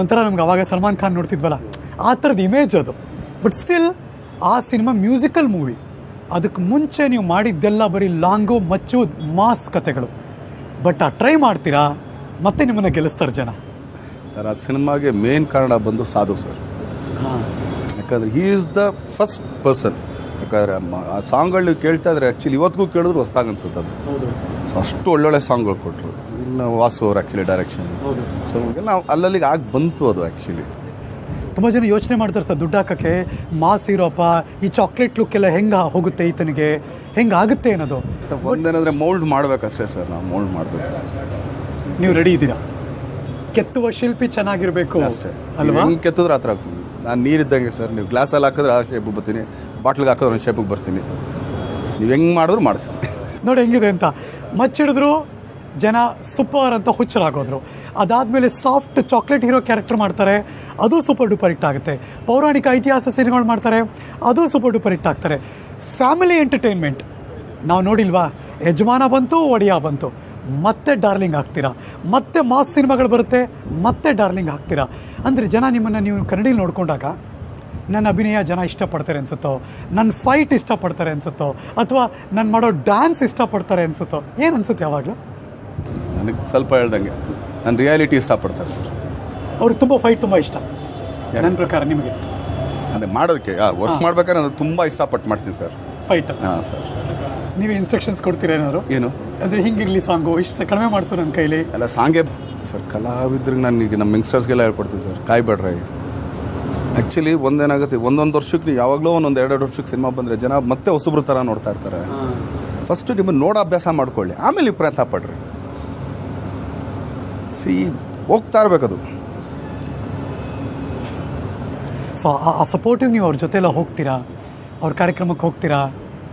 ಒಂಥರ ನಮ್ಗೆ ಅವಾಗ ಸಲ್ಮಾನ್ ಖಾನ್ ನೋಡ್ತಿದ್ವಲ್ಲ ಆ ಥರದ ಇಮೇಜ್ ಅದು. ಬಟ್ ಸ್ಟಿಲ್ ಆ ಸಿನಿಮಾ ಮ್ಯೂಸಿಕಲ್ ಮೂವಿ. ಅದಕ್ಕೆ ಮುಂಚೆ ನೀವು ಮಾಡಿದ್ದೆಲ್ಲ ಬರೀ ಲಾಂಗು ಮಚ್ಚು ಮಾಸ್ ಕತೆಗಳು. ಬಟ್ ಆ ಟ್ರೈ ಮಾಡ್ತೀರಾ, ಮತ್ತೆ ನಿಮ್ಮನ್ನು ಗೆಲ್ಲಿಸ್ತಾರೆ ಜನ. ಸರ್ ಆ ಸಿನಿಮಾಗೆ ಮೇನ್ ಕಾರಣ ಬಂದು ಸಾಧು ಸರ್. ಹಾಂ, ಯಾಕಂದರೆ he is the first person. ಯಾಕಂದರೆ ಆ ಸಾಂಗ್ಗಳು ನೀವು ಕೇಳ್ತಾ ಇದ್ರೆ ಆ್ಯಕ್ಚುಲಿ ಇವತ್ತಿಗೂ ಕೇಳಿದ್ರು ಹೊಸ್ದಾಗಿ ಅನ್ಸುತ್ತೆ ಅದು. ಹೌದು, ಅಷ್ಟು ಒಳ್ಳೊಳ್ಳೆ ಸಾಂಗ್ಗಳು ಕೊಟ್ಟರು ಇನ್ನು ವಾಸು ಅವ್ರು ಆ್ಯಕ್ಚುಲಿ ಡೈರೆಕ್ಷನ್. ಹೌದು, ಸೊ ಎಲ್ಲ ಅಲ್ಲಲ್ಲಿಗೆ ಆಗಿ ಬಂತು ಅದು. ಆ್ಯಕ್ಚುಲಿ ತುಂಬ ಜನ ಯೋಚನೆ ಮಾಡ್ತಾರೆ ಸರ್, ದುಡ್ಡು ಹಾಕೋಕ್ಕೆ ಮಾಸ್ ಇರೋಪ್ಪ, ಈ ಚಾಕ್ಲೇಟ್ ಲುಕ್ಕೆಲ್ಲ ಹೆಂಗೆ ಹೋಗುತ್ತೆ ಈತನಿಗೆ, ಹೆಂಗೆ ಆಗುತ್ತೆ ಅನ್ನೋದು. ಒಂದೇನಂದರೆ ಮೋಲ್ಡ್ ಮಾಡಬೇಕಷ್ಟೇ ಸರ್, ನಾವು ಮೋಲ್ಡ್ ಮಾಡಬೇಕು. ನೀವು ರೆಡಿ ಇದ್ದೀರಾ? ಕೆತ್ತುವ ಶಿಲ್ಪಿ ಚೆನ್ನಾಗಿರಬೇಕು ಅಷ್ಟೇ ಅಲ್ವಾ? ಹೆಂಗೆ ಕೆತ್ತಿದ್ರೆ ಆ ಥರ ಆಗ್ತೀನಿ ನಾನು. ನೀರಿದ್ದಂಗೆ ಸರ್, ನೀವು ಗ್ಲಾಸಲ್ಲಿ ಹಾಕಿದ್ರೆ ಆ ಶೇಪಿಗೆ ಬರ್ತೀನಿ, ಬಾಟ್ಲಿಗೆ ಹಾಕಿದ್ರೆ ಒಂದು ಶೇಪಿಗೆ ಬರ್ತೀನಿ. ನೀವು ಹೆಂಗೆ ಮಾಡಿದ್ರು ಮಾಡ್ತೀನಿ ನೋಡಿ ಹೆಂಗಿದೆ ಅಂತ. ಮಚ್ಚಿಡಿದ್ರು ಜನ ಸೂಪರ್ ಅಂತ ಹುಚ್ಚರಾಗೋದ್ರು. ಅದಾದಮೇಲೆ ಸಾಫ್ಟ್ ಚಾಕ್ಲೇಟ್ ಹೀರೋ ಕ್ಯಾರೆಕ್ಟರ್ ಮಾಡ್ತಾರೆ, ಅದು ಸೂಪರ್ ಡೂಪರ್ ಹಿಟ್ ಆಗುತ್ತೆ. ಪೌರಾಣಿಕ ಇತಿಹಾಸ ಸಿನಿಮಾಗಳು ಮಾಡ್ತಾರೆ, ಅದು ಸೂಪರ್ ಡೂಪರ್ ಹಿಟ್ ಆಗ್ತಾರೆ. ಫ್ಯಾಮಿಲಿ ಎಂಟರ್ಟೈನ್ಮೆಂಟ್ ನಾವು ನೋಡಿಲ್ವಾ? ಯಜಮಾನ ಬಂತು, ಒಡಿಯಾ ಬಂತು, ಮತ್ತೆ ಡಾರ್ಲಿಂಗ್ ಹಾಕ್ತೀರಾ, ಮತ್ತೆ ಮಾಸ್ ಸಿನಿಮಾಗಳು ಬರುತ್ತೆ, ಮತ್ತೆ ಡಾರ್ಲಿಂಗ್ ಹಾಕ್ತೀರಾ. ಅಂದರೆ ಜನ ನಿಮ್ಮನ್ನು ನೀವು ಕನ್ನಡಿಯಲ್ಲಿ ನೋಡಿಕೊಂಡಾಗ ನನ್ನ ಅಭಿನಯ ಜನ ಇಷ್ಟಪಡ್ತಾರೆ ಅನಿಸುತ್ತೋ, ನನ್ನ ಫೈಟ್ ಇಷ್ಟಪಡ್ತಾರೆ ಅನಿಸುತ್ತೋ, ಅಥವಾ ನಾನು ಮಾಡೋ ಡ್ಯಾನ್ಸ್ ಇಷ್ಟಪಡ್ತಾರೆ ಅನಿಸುತ್ತೋ, ಏನು ಅನಿಸುತ್ತೆ ಯಾವಾಗಲೂ? ನನಗೆ ಸ್ವಲ್ಪ ಹೇಳ್ದಂಗೆ ನನ್ನ ರಿಯಾಲಿಟಿ ಇಷ್ಟಪಡ್ತಾರೆ ಸರ್ ಅವ್ರು. ತುಂಬ ಫೈಟ್ ತುಂಬ ಇಷ್ಟ ನನ್ನ ಪ್ರಕಾರ. ನಿಮಗೆ ಅಂದರೆ ಮಾಡೋದಕ್ಕೆ ವರ್ಕ್ ಮಾಡ್ಬೇಕಾದ್ರೆ ನಾನು ತುಂಬ ಇಷ್ಟಪಟ್ಟು ಮಾಡ್ತೀನಿ ಸರ್ ಫೈಟ್. ಹಾಂ ಸರ್, ನೀವು ಇನ್ಸ್ಟ್ರಕ್ಷನ್ಸ್ ಕೊಡ್ತೀರ ಏನಾದ್ರು? ಏನು ಅಂದರೆ ಹಿಂಗಿರಲಿ ಸಾಂಗು, ಇಷ್ಟು ಕಡಿಮೆ ಮಾಡಿಸು ನನ್ನ ಕೈಲಿ ಎಲ್ಲ ಸಾಂಗೇ ಸರ್. ಕಲಾವಿದ್ರಿಗೆ ನಾನು ಈಗ ನಮ್ಮ ಯಂಗ್ಸ್ಟರ್ಸ್ಗೆಲ್ಲ ಹೇಳ್ಕೊಡ್ತೀನಿ ಸರ್, ಕಾಯ್ಬೇಡ್ರಿ. ಆ್ಯಕ್ಚುಲಿ ಒಂದೇನಾಗುತ್ತೆ, ಒಂದೊಂದು ವರ್ಷಕ್ಕೆ ನೀವು ಯಾವಾಗಲೂ ಒಂದೊಂದು ಎರಡೆರಡು ವರ್ಷಕ್ಕೆ ಸಿನಿಮಾ ಬಂದರೆ ಜನ ಮತ್ತೆ ಹೊಸಬ್ರ ಥರ ನೋಡ್ತಾ ಇರ್ತಾರೆ. ಫಸ್ಟು ನಿಮ್ಮನ್ನು ನೋಡೋ ಅಭ್ಯಾಸ ಮಾಡ್ಕೊಳ್ಳಿ, ಆಮೇಲೆ ನೀವು ಪ್ರಯತ್ನ ಪಡ್ರಿ. ಸಿ ಹೋಗ್ತಾ ಇರಬೇಕದು. ಸೊ ಆ ಸಪೋರ್ಟಿವ್ ನೀವು ಅವ್ರ ಜೊತೆಲ್ಲ ಹೋಗ್ತೀರಾ, ಅವ್ರ ಕಾರ್ಯಕ್ರಮಕ್ಕೆ ಹೋಗ್ತೀರಾ,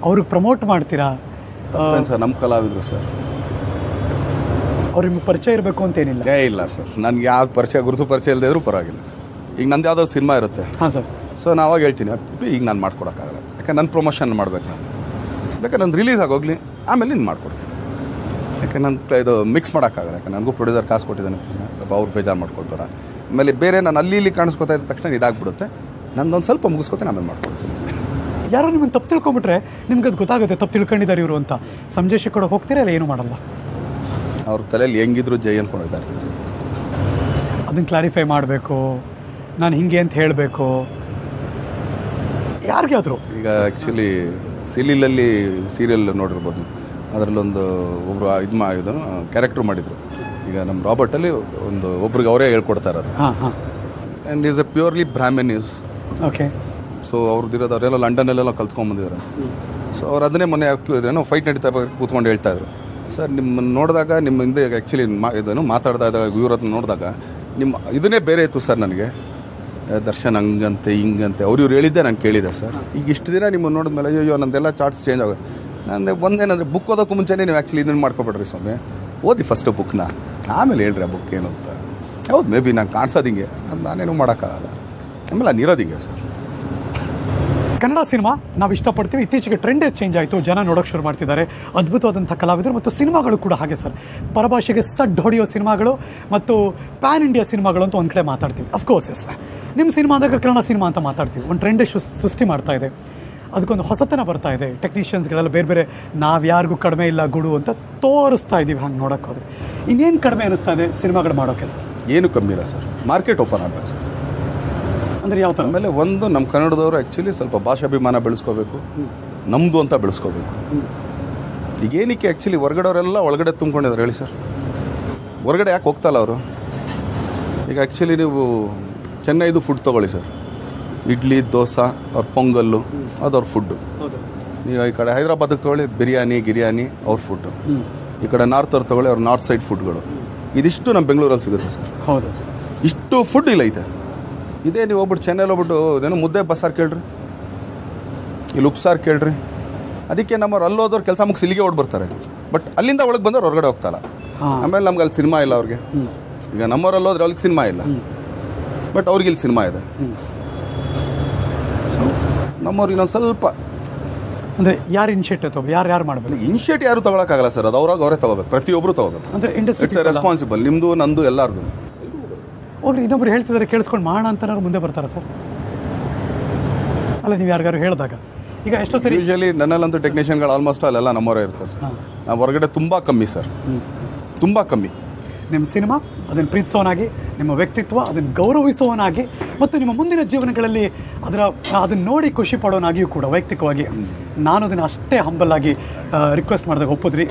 ಅವ್ರಿಗೆ ಪ್ರಮೋಟ್ ಮಾಡ್ತೀರಾ ಸರ್? ನಮ್ಮ ಕಲಾವಿದರು ಸರ್, ಅವ್ರಿಗೆ ಪರಿಚಯ ಇರಬೇಕು ಅಂತೇನಿಲ್ಲ. ಇಲ್ಲ ಸರ್, ನನಗೆ ಯಾವ ಪರಿಚಯ ಗುರುತು ಪರಿಚಯ ಇಲ್ಲದೆ ಇದ್ರೂ ಪರವಾಗಿಲ್ಲ. ಈಗ ನಂದು ಯಾವುದೋ ಸಿನಿಮಾ ಇರುತ್ತೆ. ಹಾಂ ಸರ್. ಸೊ ನಾನು ಅವಾಗ ಹೇಳ್ತೀನಿ ಈಗ ನಾನು ಮಾಡ್ಕೊಡೋಕ್ಕಾಗಲ್ಲ, ಯಾಕೆ ನನ್ನ ಪ್ರಮೋಷನ್ ಮಾಡಬೇಕು, ನಾನು ಬೇಕಾದ್ರೆ ನಾನು ರಿಲೀಸ್ ಆಗೋಗ್ಲಿ ಆಮೇಲೆ ನೀನು ಮಾಡಿಕೊಡ್ತೀನಿ. ಯಾಕೆ ನನ್ನ ಇದು ಮಿಕ್ಸ್ ಮಾಡೋಕ್ಕಾಗಲ್ಲ, ಯಾಕೆ ನನಗೂ ಪ್ರೊಡ್ಯೂಸರ್ ಕಾಸು ಕೊಟ್ಟಿದ್ದಾನೆ, ಅವ್ರು ಬೇಜಾರು ಮಾಡ್ಕೊಳ್ಬೇಡ. ಆಮೇಲೆ ಬೇರೆ ನಾನು ಅಲ್ಲಿ ಕಾಣಿಸ್ಕೊತಾ ಇದ್ದ ತಕ್ಷಣ ಇದಾಗ್ಬಿಡುತ್ತೆ, ನಂದೊಂದು ಸ್ವಲ್ಪ ಮುಗಿಸ್ಕೊತೀನಿ ಆಮೇಲೆ ಮಾಡ್ಕೊಡ್ತೀನಿ. ಯಾರೋ ನಿಮ್ಮನ್ನು ತಪ್ಪು ತಿಳ್ಕೊಂಬಿಟ್ರೆ ನಿಮ್ಗೆ ಅದು ಗೊತ್ತಾಗುತ್ತೆ ತಪ್ಪು ತಿಳ್ಕೊಂಡಿದ್ದಾರೆ ಇವರು ಅಂತ. ಸಂಜಯ್ ಶೇಖರ್ ಹೋಗ್ತೀರಾ ಇಲ್ಲ ಏನೂ ಮಾಡಲ್ಲ? ಅವ್ರ ತಲೆಯಲ್ಲಿ ಹೆಂಗಿದ್ರು ಜೈ ಅಂದ್ಕೊಂಡಿದ್ದಾರೆ. ಅದನ್ನು ಕ್ಲಾರಿಫೈ ಮಾಡಬೇಕು, ನಾನು ಹಿಂಗೆ ಅಂತ ಹೇಳಬೇಕು ಯಾರಿಗೆ ಆದರೂ. ಈಗ ಆ್ಯಕ್ಚುಲಿ ಸಿಲಿಲಲ್ಲಿ ಸೀರಿಯಲ್ ನೋಡಿರ್ಬೋದು, ಅದರಲ್ಲೊಂದು ಒಬ್ಬರು ಇದು ಇದನ್ನು ಕ್ಯಾರೆಕ್ಟ್ರ್ ಮಾಡಿದರು. ಈಗ ನಮ್ಮ ರಾಬರ್ಟಲ್ಲಿ ಒಬ್ರಿಗೆ ಅವರೇ ಹೇಳ್ಕೊಡ್ತಾ ಇರೋದು. And is a purely Brahmin is okay. So ಅವ್ರದ್ದು ಇರೋದು ಅವರೆಲ್ಲ ಲಂಡನಲ್ಲೆಲ್ಲ ಕಲ್ತ್ಕೊಂಡ್ಬಂದಿದ್ದಾರೆ. ಸೊ ಅವ್ರು ಅದನ್ನೇ ಮೊನ್ನೆ ಹಾಕಿದ್ರೆ ಫೈಟ್ ನಡೀತಾ ಕೂತ್ಕೊಂಡು ಹೇಳ್ತಾಯಿದ್ರು, ಸರ್ ನಿಮ್ಮನ್ನು ನೋಡಿದಾಗ ನಿಮ್ಮ ಹಿಂದೆ ಆ್ಯಕ್ಚುಲಿ ಇದನ್ನು ಮಾತಾಡ್ತಾ ಇದ್ದಾಗ ಇವ್ರದನ್ನ ನೋಡಿದಾಗ ನಿಮ್ಮ ಇದನ್ನೇ ಬೇರೆ ಇತ್ತು ಸರ್ ನನಗೆ. ದರ್ಶನ್ ಹಂಗಂತೆ ಹಿಂಗಂತೆ ಅವ್ರು ಇವ್ರು ಹೇಳಿದ್ದೆ ನಾನು ಕೇಳಿದೆ ಸರ್. ಈಗ ಇಷ್ಟು ದಿನ ನಿಮ್ಮನ್ನು ನೋಡಿದ್ಮೇಲೆ ಅಯ್ಯೋ ನಂದೆಲ್ಲ ಚಾರ್ಟ್ಸ್ ಚೇಂಜ್ ಆಗೋದು. ಅಂದರೆ ಒಂದೇನಂದರೆ ಬುಕ್ ಓದೋಕ್ಕೂ ಮುಂಚೆನೇ ನೀವು ಆ್ಯಕ್ಚುಲಿ ಇದನ್ನು ಮಾಡ್ಕೊಬೇಡ್ರಿ ಸ್ವಾಮಿ, ಓದಿ ಫಸ್ಟು ಬುಕ್ನ, ಆಮೇಲೆ ಹೇಳ್ರಿ ಆ ಬುಕ್ ಏನು ಅಂತ. ಹೌದು, ಮೇ ಬಿ ನಾನು ಕಾಣಿಸೋದು ಹಿಂಗೆ, ಅದು ನಾನೇನು ಮಾಡೋಕ್ಕಾಗಲ್ಲ, ಆಮೇಲೆ ನಾನು ಇರೋದು ಹಿಂಗೆ ಸರ್. ಕನ್ನಡ ಸಿನಿಮಾ ನಾವು ಇಷ್ಟಪಡ್ತೀವಿ. ಇತ್ತೀಚೆಗೆ ಟ್ರೆಂಡೇ ಚೇಂಜ್ ಆಯಿತು, ಜನ ನೋಡೋಕ್ಕೆ ಶುರು ಮಾಡ್ತಿದ್ದಾರೆ. ಅದ್ಭುತವಾದಂಥ ಕಲಾವಿದರು ಮತ್ತು ಸಿನಿಮಾಗಳು ಕೂಡ ಹಾಗೆ ಸರ್. ಪರಭಾಷೆಗೆ ಸಡ್ ಹೊಡೆಯೋ ಸಿನಿಮಾಗಳು ಮತ್ತು ಪ್ಯಾನ್ ಇಂಡಿಯಾ ಸಿನಿಮಾಗಳು ಅಂತ ಒಂದು ಕಡೆ ಮಾತಾಡ್ತೀವಿ. ಅಫ್ಕೋರ್ಸ್ ಎಸ್, ನಿಮ್ಮ ಸಿನಿಮಾ ಅಂದಾಗ ಕನ್ನಡ ಸಿನಿಮಾ ಅಂತ ಮಾತಾಡ್ತೀವಿ. ಒಂದು ಟ್ರೆಂಡೇ ಸೃಷ್ಟಿ ಮಾಡ್ತಾ ಇದೆ. ಅದಕ್ಕೊಂದು ಹೊಸತನ ಬರ್ತಾ ಇದೆ. ಟೆಕ್ನಿಷಿಯನ್ಸ್ಗಳೆಲ್ಲ ಬೇರೆ ಬೇರೆ ನಾವು ಯಾರಿಗೂ ಕಡಿಮೆ ಇಲ್ಲ ಗುಡು ಅಂತ ತೋರಿಸ್ತಾ ಇದ್ದೀವಿ. ಹಂಗೆ ನೋಡೋಕ್ಕೆ ಹೋದರೆ ಇನ್ನೇನು ಕಡಿಮೆ ಅನ್ನಿಸ್ತಾ ಇದೆ ಸಿನಿಮಾಗಳು ಮಾಡೋಕ್ಕೆ ಸರ್? ಏನು ಕಮ್ಮಿ ಇಲ್ಲ ಸರ್, ಮಾರ್ಕೆಟ್ ಓಪನ್ ಆಗಬೇಕು ಸರ್. ಅಂದರೆ ಯಾವ ಥರ? ಆಮೇಲೆ ಒಂದು ನಮ್ಮ ಕನ್ನಡದವರು ಆ್ಯಕ್ಚುಲಿ ಸ್ವಲ್ಪ ಭಾಷಾಭಿಮಾನ ಬೆಳೆಸ್ಕೋಬೇಕು, ನಮ್ಮದು ಅಂತ ಬೆಳೆಸ್ಕೋಬೇಕು. ಈಗೇನಕ್ಕೆ ಆ್ಯಕ್ಚುಲಿ ಹೊರಗಡೆಯವರೆಲ್ಲ ಒಳಗಡೆ ತುಂಬ್ಕೊಂಡಿದ್ದಾರೆ ಹೇಳಿ ಸರ್? ಹೊರಗಡೆ ಯಾಕೆ ಹೋಗ್ತಾಯಿಲ್ಲ ಅವರು? ಈಗ ಆ್ಯಕ್ಚುಲಿ ನೀವು ಚೆನ್ನೈದು ಫುಡ್ ತೊಗೊಳ್ಳಿ ಸರ್, ಇಡ್ಲಿ ದೋಸೆ ಅವ್ರ ಪೊಂಗಲ್ಲು ಅದು ಅವ್ರ ಫುಡ್ಡು. ನೀವು ಈ ಕಡೆ ಹೈದ್ರಾಬಾದಿಗೆ ತೊಗೊಳ್ಳಿ ಬಿರಿಯಾನಿ ಗಿರಿಯಾನಿ ಅವ್ರ ಫುಡ್ಡು. ಈ ಕಡೆ ನಾರ್ತ್ ಅವ್ರು ತೊಗೊಳ್ಳಿ ಅವ್ರ ನಾರ್ತ್ ಸೈಡ್ ಫುಡ್ಗಳು. ಇದಿಷ್ಟು ನಮ್ಮ ಬೆಂಗಳೂರಲ್ಲಿ ಸಿಗುತ್ತೆ ಸರ್. ಹೌದು, ಇಷ್ಟು ಫುಡ್ ಇಲ್ಲ ಐತೆ. ಇದೇ ನೀವು ಹೋಗ್ಬಿಟ್ಟು ಚೆನ್ನೈಲಿ ಹೋಗ್ಬಿಟ್ಟು ಏನೋ ಮುದ್ದೆ ಬಸ್ಸಾರು ಕೇಳ್ರಿ, ಇಲ್ಲಿ ಉಪ್ಸಾರು ಕೇಳ್ರಿ. ಅದಕ್ಕೆ ನಮ್ಮವ್ರು ಅಲ್ಲೋದವ್ರು ಕೆಲಸ ಮುಗಿಸಿ ಇಲ್ಲಿಗೆ ಓಡ್ಬರ್ತಾರೆ, ಬಟ್ ಅಲ್ಲಿಂದ ಒಳಗೆ ಬಂದವ್ರು ಹೊರಗಡೆ ಹೋಗ್ತಾಯಿಲ್ಲ. ಆಮೇಲೆ ನಮ್ಗೆ ಅಲ್ಲಿ ಸಿನಿಮಾ ಇಲ್ಲ ಅವ್ರಿಗೆ. ಈಗ ನಮ್ಮವ್ರಲ್ಲಿ ಹೋದ್ರೆ ಅವ್ರಿಗೆ ಸಿನಿಮಾ ಇಲ್ಲ, ಬಟ್ ಅವ್ರಿಗೆ ಇಲ್ಲಿ ಸಿನಿಮಾ ಇದೆ. ಸೊ ನಮ್ಮವ್ರಿಗೆ ಇನ್ನೊಂದು ಸ್ವಲ್ಪ ಅಂದರೆ ಯಾರು ಇನಿಷಿಯೇಟಿವ್ ತಗೋ, ಯಾರು ಯಾರು ಮಾಡಬೇಕು? ಇನಿಷಿಯೇಟಿವ್ ಯಾರು ತೊಗೊಳಕ್ಕಾಗಲ್ಲ ಸರ್, ಅದು ಅವ್ರಾಗ ಅವರೇ ತೊಗೋಬೇಕು, ಪ್ರತಿಯೊಬ್ಬರು ತೊಗೋಬೇಕು. ಅಂದರೆ ಇಂಡಸ್ಟ್ರಿ ರೆಸ್ಪಾನ್ಸಿಬಲ್, ನಿಮ್ಮದು ನಂದು ಎಲ್ಲರದು. ಹೋಗ್ರಿ, ಇನ್ನೊಬ್ರು ಹೇಳ್ತಿದ್ದಾರೆ ಕೇಳಿಸ್ಕೊಂಡು ಮಾಡೋಣ ಅಂತನಾರು ಮುಂದೆ ಬರ್ತಾರೆ ಸರ್. ಅಲ್ಲ, ನೀವು ಯಾರಿಗಾರು ಹೇಳಿದಾಗ ಈಗ ಎಷ್ಟೋ ಸರಿ ಯೂಶಲಿ ನನ್ನಲ್ಲಂತೂ ಟೆಕ್ನಿಷಿಯನ್ಗಳು ಆಲ್ಮೋಸ್ಟ್ ಅಲ್ಲೆಲ್ಲ ನಮ್ಮವರೇ ಇರ್ತಾರೆ ಸರ್. ನಾವು ಹೊರಗಡೆ ತುಂಬ ಕಮ್ಮಿ ಸರ್, ತುಂಬ ಕಮ್ಮಿ. ನಿಮ್ಮ ಸಿನಿಮಾ ಅದನ್ನು ಪ್ರೀತಿಸೋನಾಗಿ, ನಿಮ್ಮ ವ್ಯಕ್ತಿತ್ವ ಅದನ್ನು ಗೌರವಿಸೋನಾಗಿ, ಮತ್ತು ನಿಮ್ಮ ಮುಂದಿನ ಜೀವನಗಳಲ್ಲಿ ಅದನ್ನು ನೋಡಿ ಖುಷಿ ಪಡೋನಾಗಿಯೂ ಕೂಡ ವೈಯಕ್ತಿಕವಾಗಿ ನಾನು ಅದನ್ನು ಅಷ್ಟೇ ಹಂಬಲಾಗಿ ರಿಕ್ವೆಸ್ಟ್ ಮಾಡಿದಾಗ ಒಪ್ಪಿದ್ರಿ.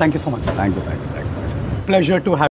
Thank you so much. Thank you, thank you, thank you. Pleasure to have